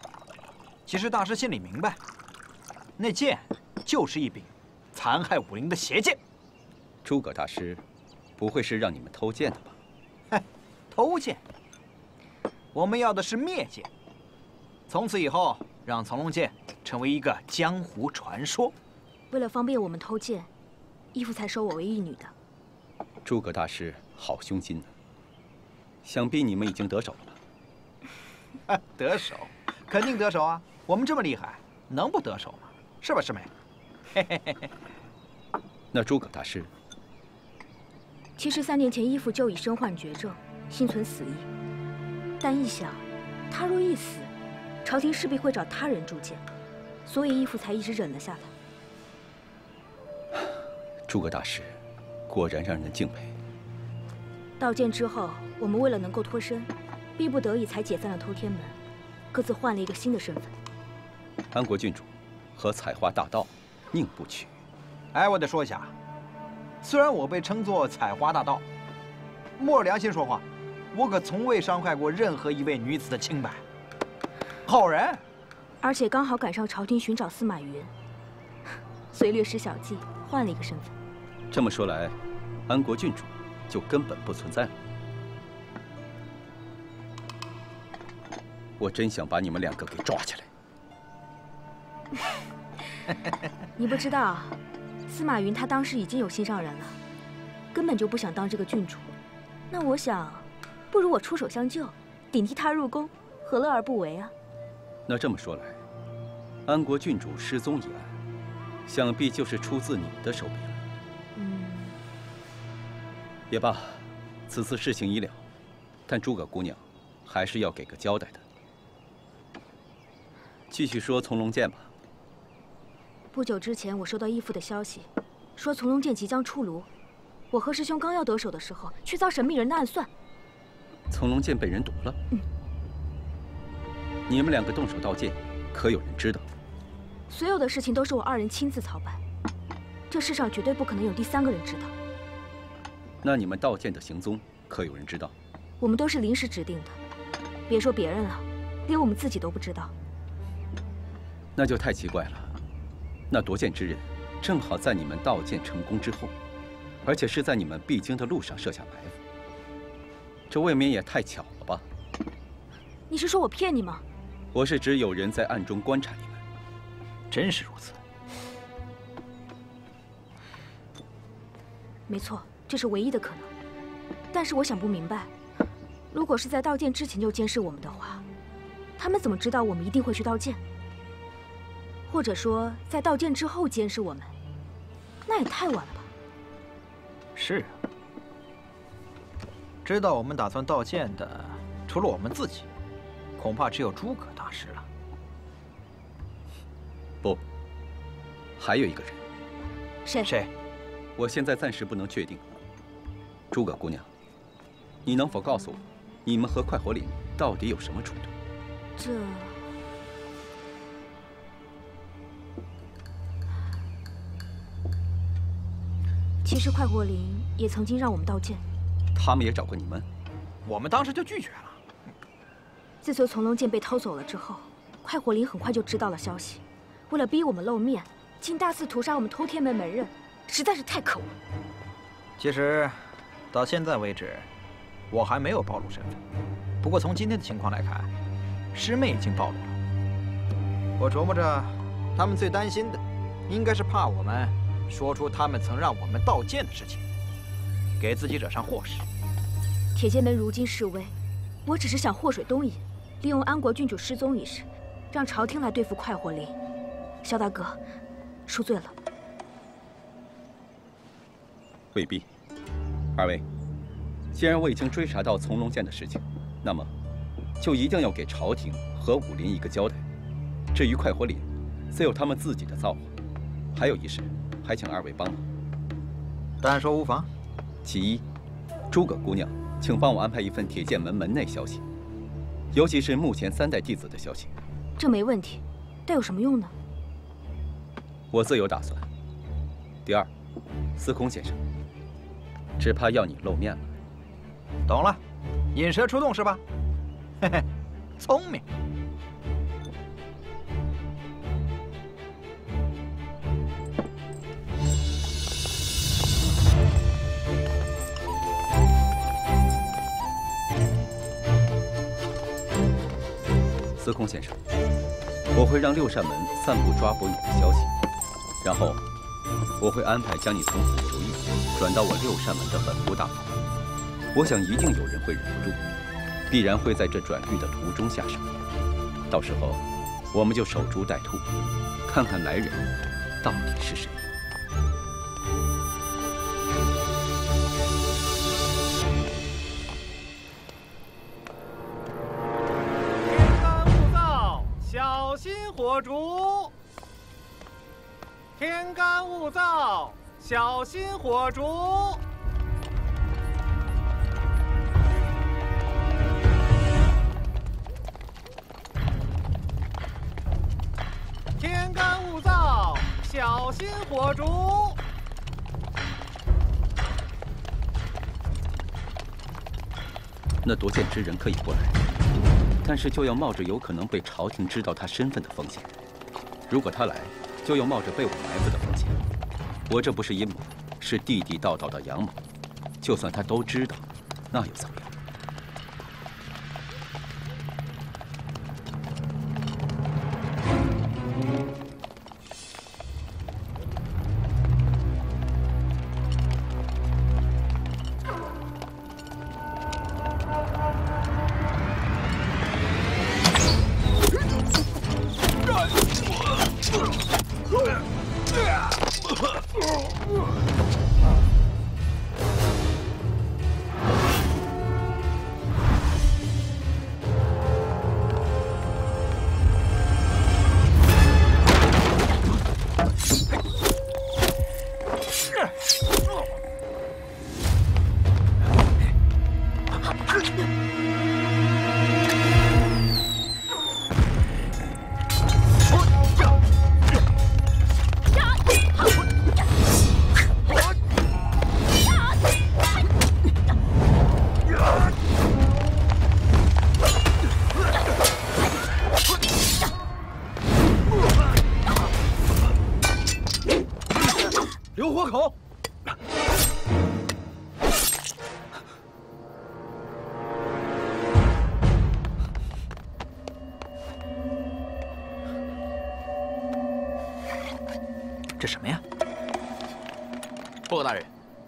其实大师心里明白，那剑就是一柄 残害武林的邪剑，诸葛大师，不会是让你们偷剑的吧？哼，偷剑？我们要的是灭剑。从此以后，让藏龙剑成为一个江湖传说。为了方便我们偷剑，义父才收我为义女的。诸葛大师好胸襟呐！想必你们已经得手了吧？得手，肯定得手啊！我们这么厉害，能不得手吗？是吧，师妹？ 嘿嘿嘿嘿，那诸葛大师，其实三年前，义父就已身患绝症，心存死意。但一想，他若一死，朝廷势必会找他人铸剑，所以义父才一直忍了下来。诸葛大师，果然让人敬佩。盗剑之后，我们为了能够脱身，逼不得已才解散了偷天门，各自换了一个新的身份。安国郡主和采花大盗 宁不屈。哎，我得说一下，虽然我被称作采花大盗，摸着良心说话，我可从未伤害过任何一位女子的清白，好人。而且刚好赶上朝廷寻找司马云，所以略施小计，换了一个身份。这么说来，安国郡主就根本不存在了。我真想把你们两个给抓起来。你不知道，司马云他当时已经有心上人了，根本就不想当这个郡主。那我想，不如我出手相救，顶替他入宫，何乐而不为啊？那这么说来，安国郡主失踪一案，想必就是出自你的手笔了。嗯。也罢，此次事情已了，但诸葛姑娘还是要给个交代的。继续说从龙剑吧。 不久之前，我收到义父的消息，说从龙剑即将出炉。我和师兄刚要得手的时候，却遭神秘人的暗算。从龙剑被人夺了。嗯。你们两个动手盗剑，可有人知道？所有的事情都是我二人亲自操办，这世上绝对不可能有第三个人知道。那你们盗剑的行踪，可有人知道？我们都是临时指定的，别说别人了，连我们自己都不知道。那就太奇怪了。 那夺剑之人，正好在你们盗剑成功之后，而且是在你们必经的路上设下埋伏，这未免也太巧了吧？你是说我骗你吗？我是指有人在暗中观察你们。真是如此。没错，这是唯一的可能。但是我想不明白，如果是在盗剑之前就监视我们的话，他们怎么知道我们一定会去盗剑？ 或者说，在盗剑之后监视我们，那也太晚了吧？是啊，知道我们打算道歉的，除了我们自己，恐怕只有诸葛大师了。不，还有一个人。谁？谁？我现在暂时不能确定。诸葛姑娘，你能否告诉我，你们和快活岭到底有什么冲突？这……其实快活岭也曾经让我们道歉，他们也找过你们，我们当时就拒绝了。自从从龙剑被偷走了之后，快活岭很快就知道了消息，为了逼我们露面，竟大肆屠杀我们通天门门人，实在是太可恶了。其实，到现在为止，我还没有暴露身份。不过从今天的情况来看，师妹已经暴露了。我琢磨着，他们最担心的，应该是怕我们。 说出他们曾让我们道歉的事情，给自己惹上祸事。铁剑门如今示威，我只是想祸水东引，利用安国郡主失踪一事，让朝廷来对付快活林。萧大哥，恕罪了。未必。二位，既然我已经追查到从龙剑的事情，那么就一定要给朝廷和武林一个交代。至于快活林，自有他们自己的造化。还有一事。 还请二位帮忙，但说无妨。其一，诸葛姑娘，请帮我安排一份铁剑门门内消息，尤其是目前三代弟子的消息。这没问题，但有什么用呢？我自有打算。第二，司空先生，只怕要你露面了。懂了，引蛇出洞是吧？嘿嘿，聪明。 司空先生，我会让六扇门散布抓捕你的消息，然后我会安排将你从府逐一转到我六扇门的本部大牢。我想一定有人会忍不住，必然会在这转狱的途中下手。到时候我们就守株待兔，看看来人到底是谁。 火烛，天干物燥，小心火烛。天干物燥，小心火烛。 那夺剑之人可以过来，但是就要冒着有可能被朝廷知道他身份的风险。如果他来，就要冒着被我埋伏的风险。我这不是阴谋，是地地道道的阳谋。就算他都知道，那又怎么样？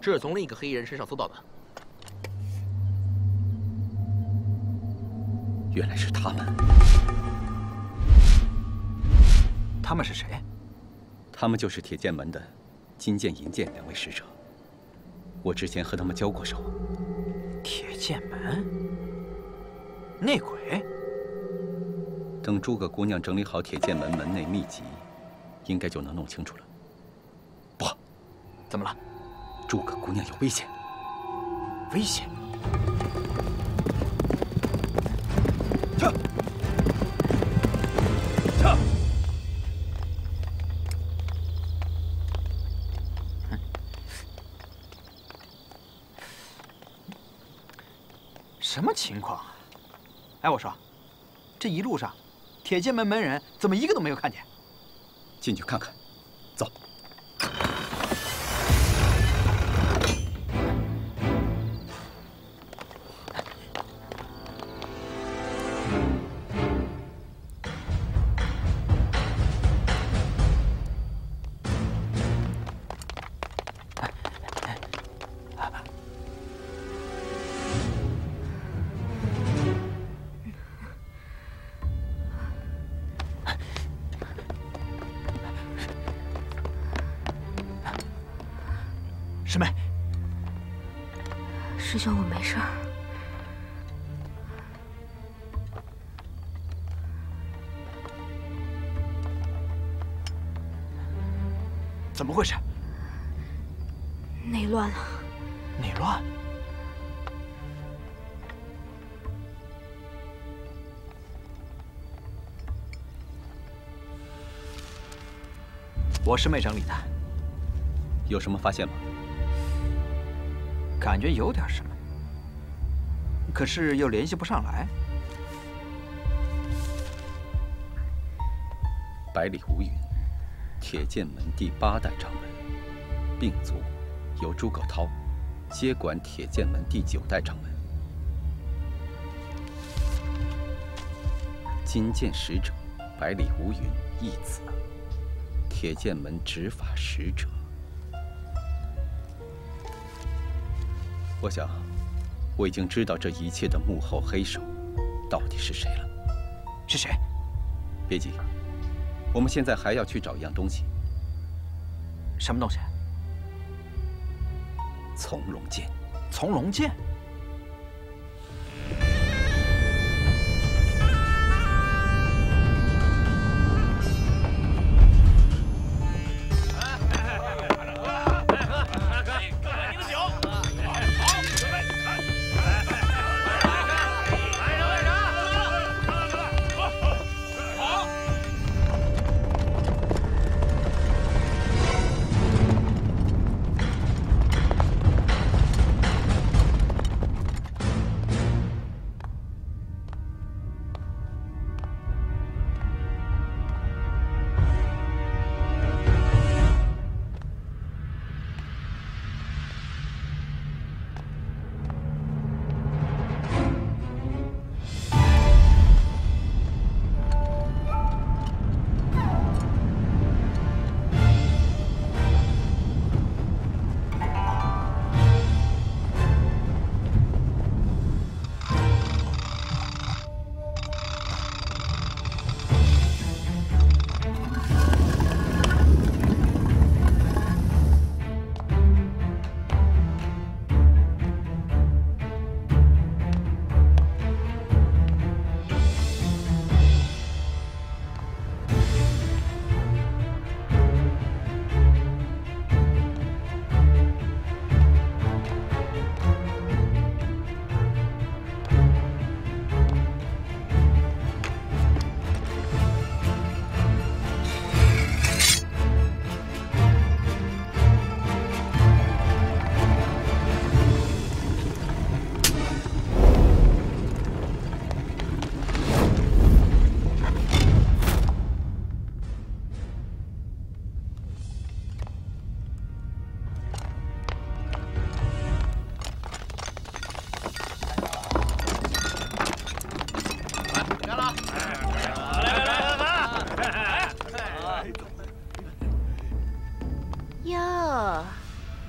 这是从另一个黑衣人身上搜到的，原来是他们。他们是谁？他们就是铁剑门的金剑、银剑两位使者，我之前和他们交过手。铁剑门内鬼，等诸葛姑娘整理好铁剑门门内秘籍，应该就能弄清楚了。不好，怎么了？诸葛姑娘有危险。危险！撤！撤！什么情况啊？哎，我说，这一路上，铁剑门门人怎么一个都没有看见？进去看看，走。 师兄，我没事儿。怎么回事？内乱了。内乱？我师妹整理的，有什么发现吗？ 感觉有点什么，可是又联系不上来。百里无云，铁剑门第八代掌门，并族，由诸葛涛，接管铁剑门第九代掌门。金剑使者百里无云义子，铁剑门执法使者。 我想，我已经知道这一切的幕后黑手到底是谁了。是谁？别急，我们现在还要去找一样东西。什么东西？从龙剑。从龙剑。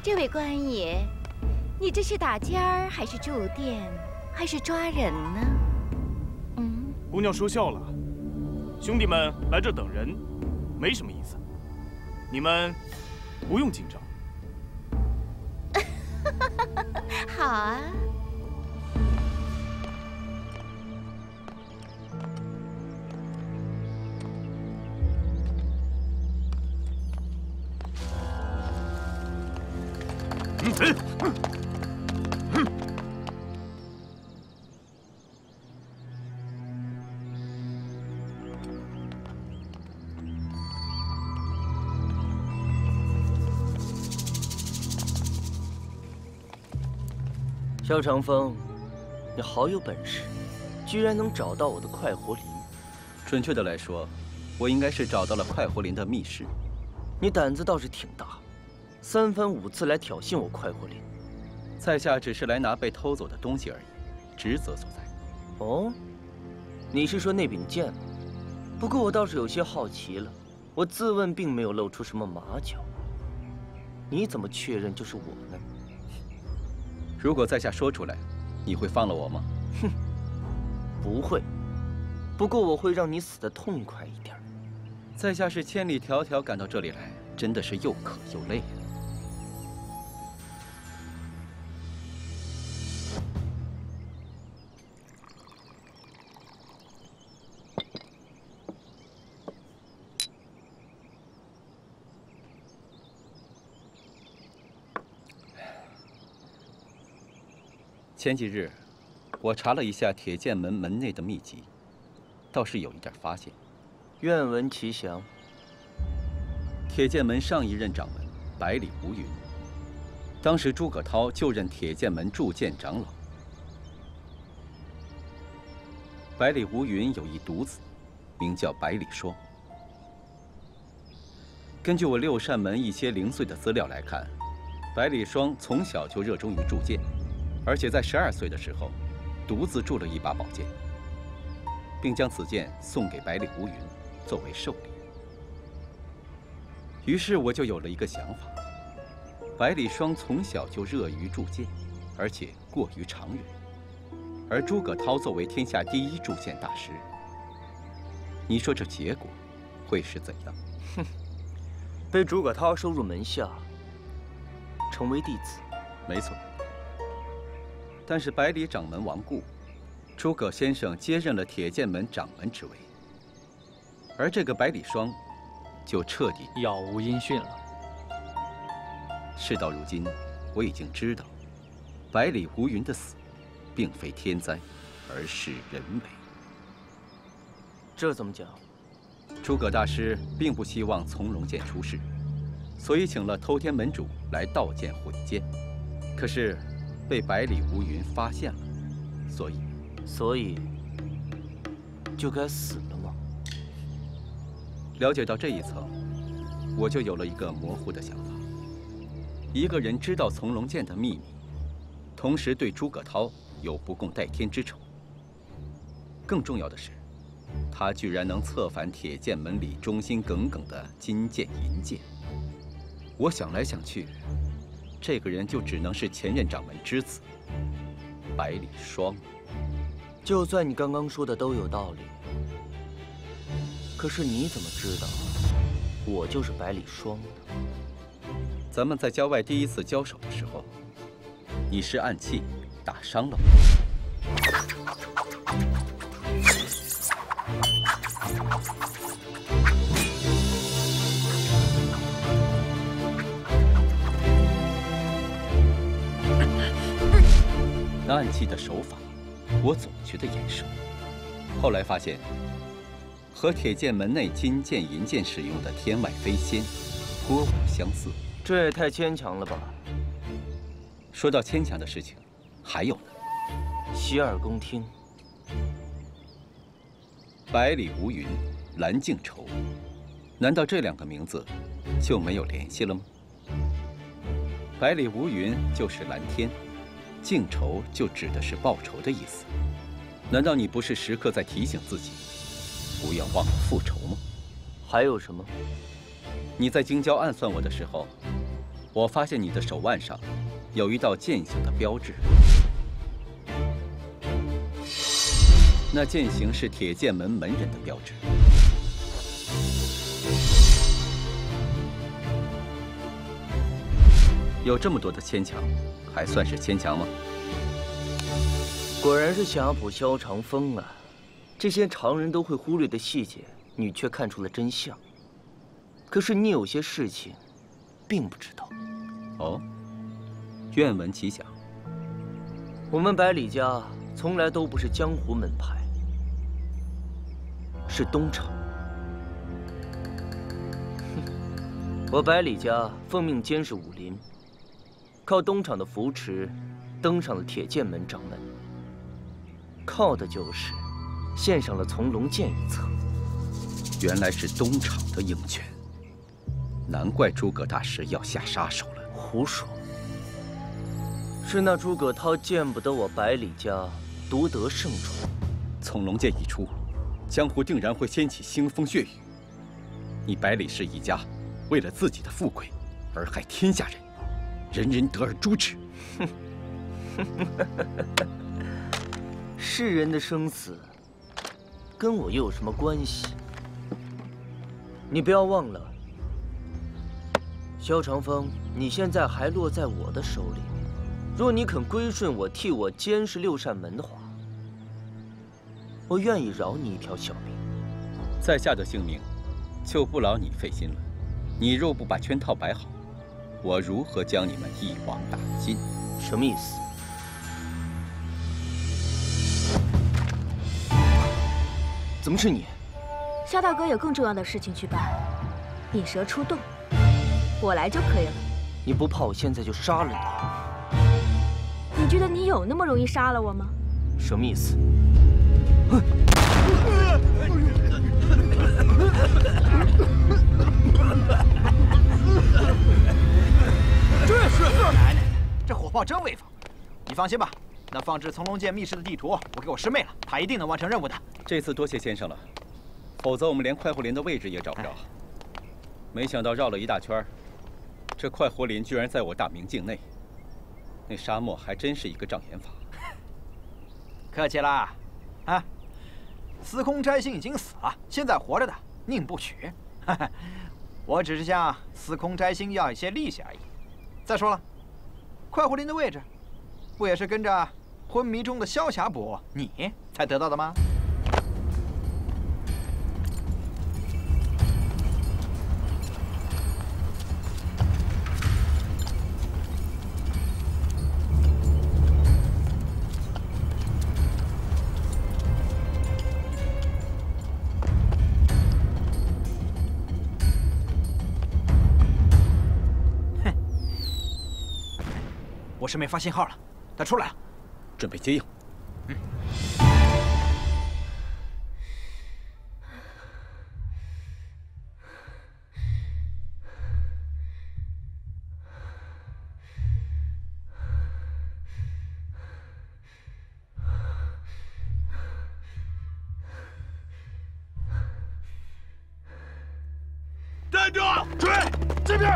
这位官爷，你这是打尖儿还是住店，还是抓人呢？嗯，姑娘说笑了，兄弟们来这等人，没什么意思，你们不用紧张。好啊。嗯。 萧长风，你好有本事，居然能找到我的快活林。准确的来说，我应该是找到了快活林的密室。你胆子倒是挺大，三番五次来挑衅我快活林。在下只是来拿被偷走的东西而已，职责所在。哦，你是说那柄剑吗？不过我倒是有些好奇了，我自问并没有露出什么马脚，你怎么确认就是我呢？ 如果在下说出来，你会放了我吗？哼，不会。不过我会让你死得痛快一点。在下是千里迢迢赶到这里来，真的是又渴又累呀。前几日，我查了一下铁剑门门内的秘籍，倒是有一点发现。愿闻其详。铁剑门上一任掌门百里无云，当时诸葛涛就任铁剑门铸剑长老。百里无云有一独子，名叫百里姝。根据我六扇门一些零碎的资料来看，百里姝从小就热衷于铸剑。 而且在十二岁的时候，独自铸了一把宝剑，并将此剑送给百里无云作为寿礼。于是我就有了一个想法：百里姝从小就热于铸剑，而且过于长远。而诸葛涛作为天下第一铸剑大师，你说这结果会是怎样？哼，被诸葛涛收入门下，成为弟子。没错。 但是百里掌门亡故，诸葛先生接任了铁剑门掌门之位，而这个百里姝就彻底杳无音讯了。事到如今，我已经知道，百里无云的死，并非天灾，而是人为。这怎么讲？诸葛大师并不希望从容剑出事，所以请了偷天门主来盗剑毁剑，可是。 被百里无云发现了，所以，所以就该死了吗？了解到这一层，我就有了一个模糊的想法：一个人知道从龙剑的秘密，同时对诸葛涛有不共戴天之仇。更重要的是，他居然能策反铁剑门里忠心耿耿的金剑、银剑。我想来想去。 这个人就只能是前任掌门之子，百里姝。就算你刚刚说的都有道理，可是你怎么知道我就是百里姝的？咱们在郊外第一次交手的时候，你是暗器打伤了我。 那暗器的手法，我总觉得眼熟。后来发现，和铁剑门内金剑、银剑使用的天外飞仙，颇为相似。这也太牵强了吧？说到牵强的事情，还有呢。洗耳恭听。百里无云、蓝净愁，难道这两个名字就没有联系了吗？百里无云就是蓝天。 净愁就指的是报仇的意思，难道你不是时刻在提醒自己，不要忘了复仇吗？还有什么？你在京郊暗算我的时候，我发现你的手腕上有一道剑形的标志，那剑形是铁剑门门人的标志。有这么多的牵强，还算是牵强吗？果然是想要捕萧长风啊！这些常人都会忽略的细节，你却看出了真相。可是你有些事情，并不知道。哦，愿闻其详。我们百里家从来都不是江湖门派，是东厂。 我百里家奉命监视武林，靠东厂的扶持，登上了铁剑门掌门，靠的就是献上了从龙剑一策。原来是东厂的鹰犬，难怪诸葛大师要下杀手了。胡说！是那诸葛涛见不得我百里家独得圣宠。从龙剑一出，江湖定然会掀起腥风血雨。你百里氏一家。 为了自己的富贵，而害天下人，人人得而诛之。世人的生死，跟我又有什么关系？你不要忘了，萧长风，你现在还落在我的手里。若你肯归顺我，替我监视六扇门的话，我愿意饶你一条小命。在下的性命，就不劳你费心了。 你若不把圈套摆好，我如何将你们一网打尽？什么意思？怎么是你？萧大哥有更重要的事情去办，引蛇出洞，我来就可以了。你不怕我现在就杀了你？你觉得你有那么容易杀了我吗？什么意思？真是奶奶，这火炮真威风！你放心吧，那放置从龙剑密室的地图我给我师妹了，她一定能完成任务的。这次多谢先生了，否则我们连快活林的位置也找不着。没想到绕了一大圈，这快活林居然在我大明境内。那沙漠还真是一个障眼法。客气啦，啊，司空摘星已经死了，现在活着的宁不取。哈哈。 我只是向司空摘星要一些利息而已。再说了，快活林的位置，不也是跟着昏迷中的萧侠捕你才得到的吗？我师妹发信号了，她出来了，准备接应。嗯。站住！追！这边！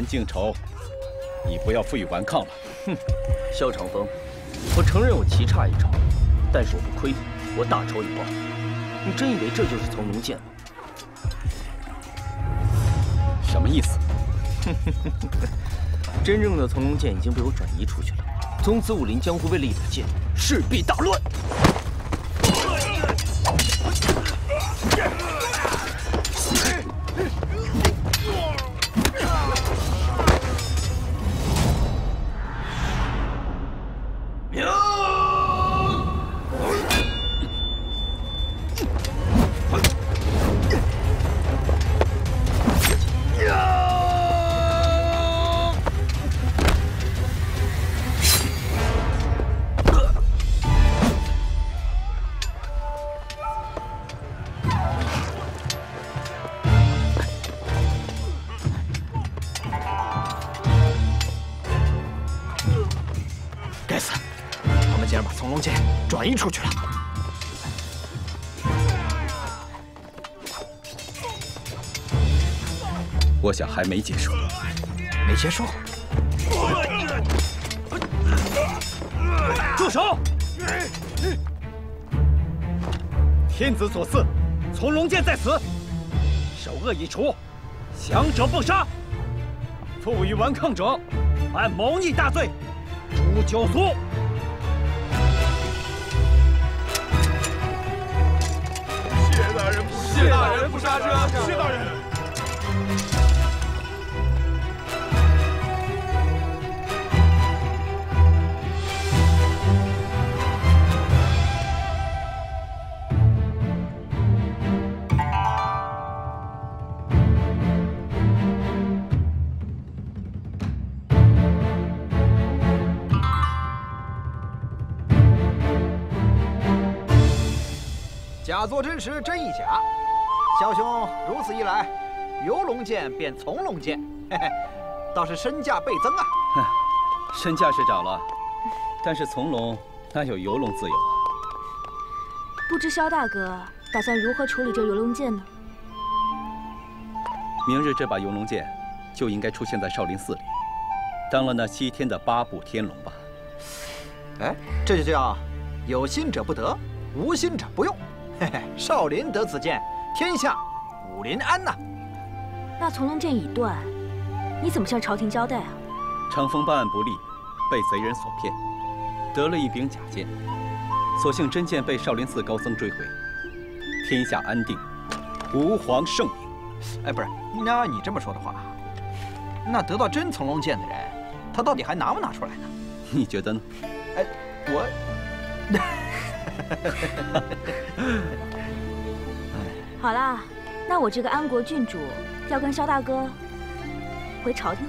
南靖仇，你不要负隅顽抗了。哼，萧长风，我承认我棋差一筹，但是我不亏，我大仇已报。你真以为这就是从容剑吗？什么意思？真正的从容剑已经被我转移出去了。从此武林江湖为了一把剑，势必大乱。 转移出去了。我想还没结束，没结束。住手！天子所赐，从容剑在此，首恶已除，降者不杀，负隅顽抗者，按谋逆大罪，诛九族。 谢大人不杀之恩，谢大人。假作真实，真亦假。 萧兄，如此一来，游龙剑变从龙剑，嘿嘿，倒是身价倍增啊！哼，身价是涨了，但是从龙哪有游龙自由啊？不知萧大哥打算如何处理这游龙剑呢？明日这把游龙剑就应该出现在少林寺里，当了那西天的八部天龙吧。哎，这就叫有心者不得，无心者不用。嘿嘿，少林得此剑。 天下武林安呐！那从龙剑已断，你怎么向朝廷交代啊？长风办案不力，被贼人所骗，得了一柄假剑。所幸真剑被少林寺高僧追回，天下安定，吾皇圣明。哎，不是，那按你这么说的话，那得到真从龙剑的人，他到底还拿不拿出来呢？你觉得呢？哎，我。好啦，那我这个安国郡主要跟萧大哥回朝廷。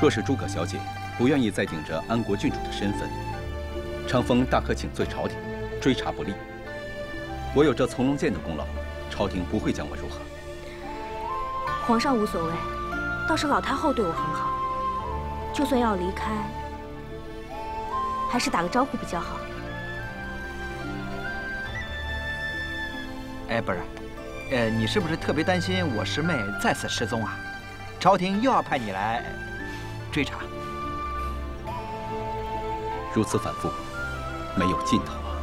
若是诸葛小姐不愿意再顶着安国郡主的身份，长风大可请罪朝廷，追查不力。我有这从龙剑的功劳，朝廷不会将我如何。皇上无所谓，倒是老太后对我很好。就算要离开，还是打个招呼比较好。 哎，不是，呃，你是不是特别担心我师妹再次失踪啊？朝廷又要派你来追查，如此反复，没有尽头啊！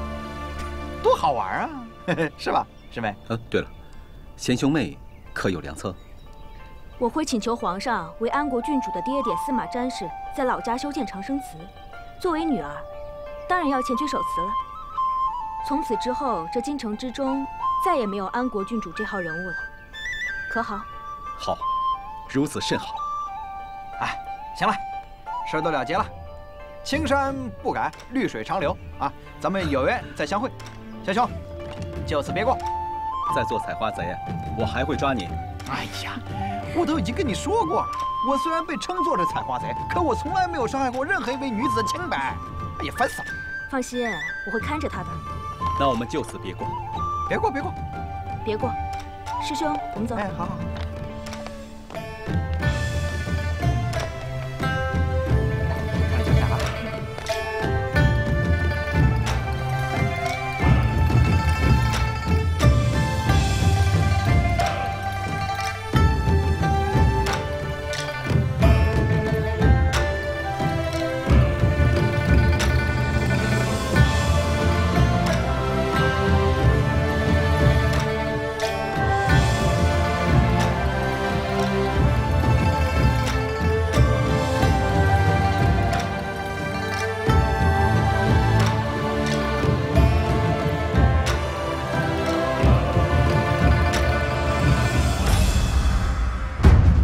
多好玩啊，是吧，师妹？嗯、啊，对了，贤兄妹可有良策？我会请求皇上为安国郡主的爹爹司马詹事在老家修建长生祠，作为女儿，当然要前去守祠了。从此之后，这京城之中。 再也没有安国郡主这号人物了，可好？好，如此甚好。哎，行了，事儿都了结了，青山不改，绿水长流啊！咱们有缘再相会，萧兄，就此别过。再做采花贼，我还会抓你。哎呀，我都已经跟你说过了，我虽然被称作是采花贼，可我从来没有伤害过任何一位女子的清白。哎呀，烦死了！放心，我会看着她的。那我们就此别过。 别过，别过，别过，师兄，我们走。哎，好好好。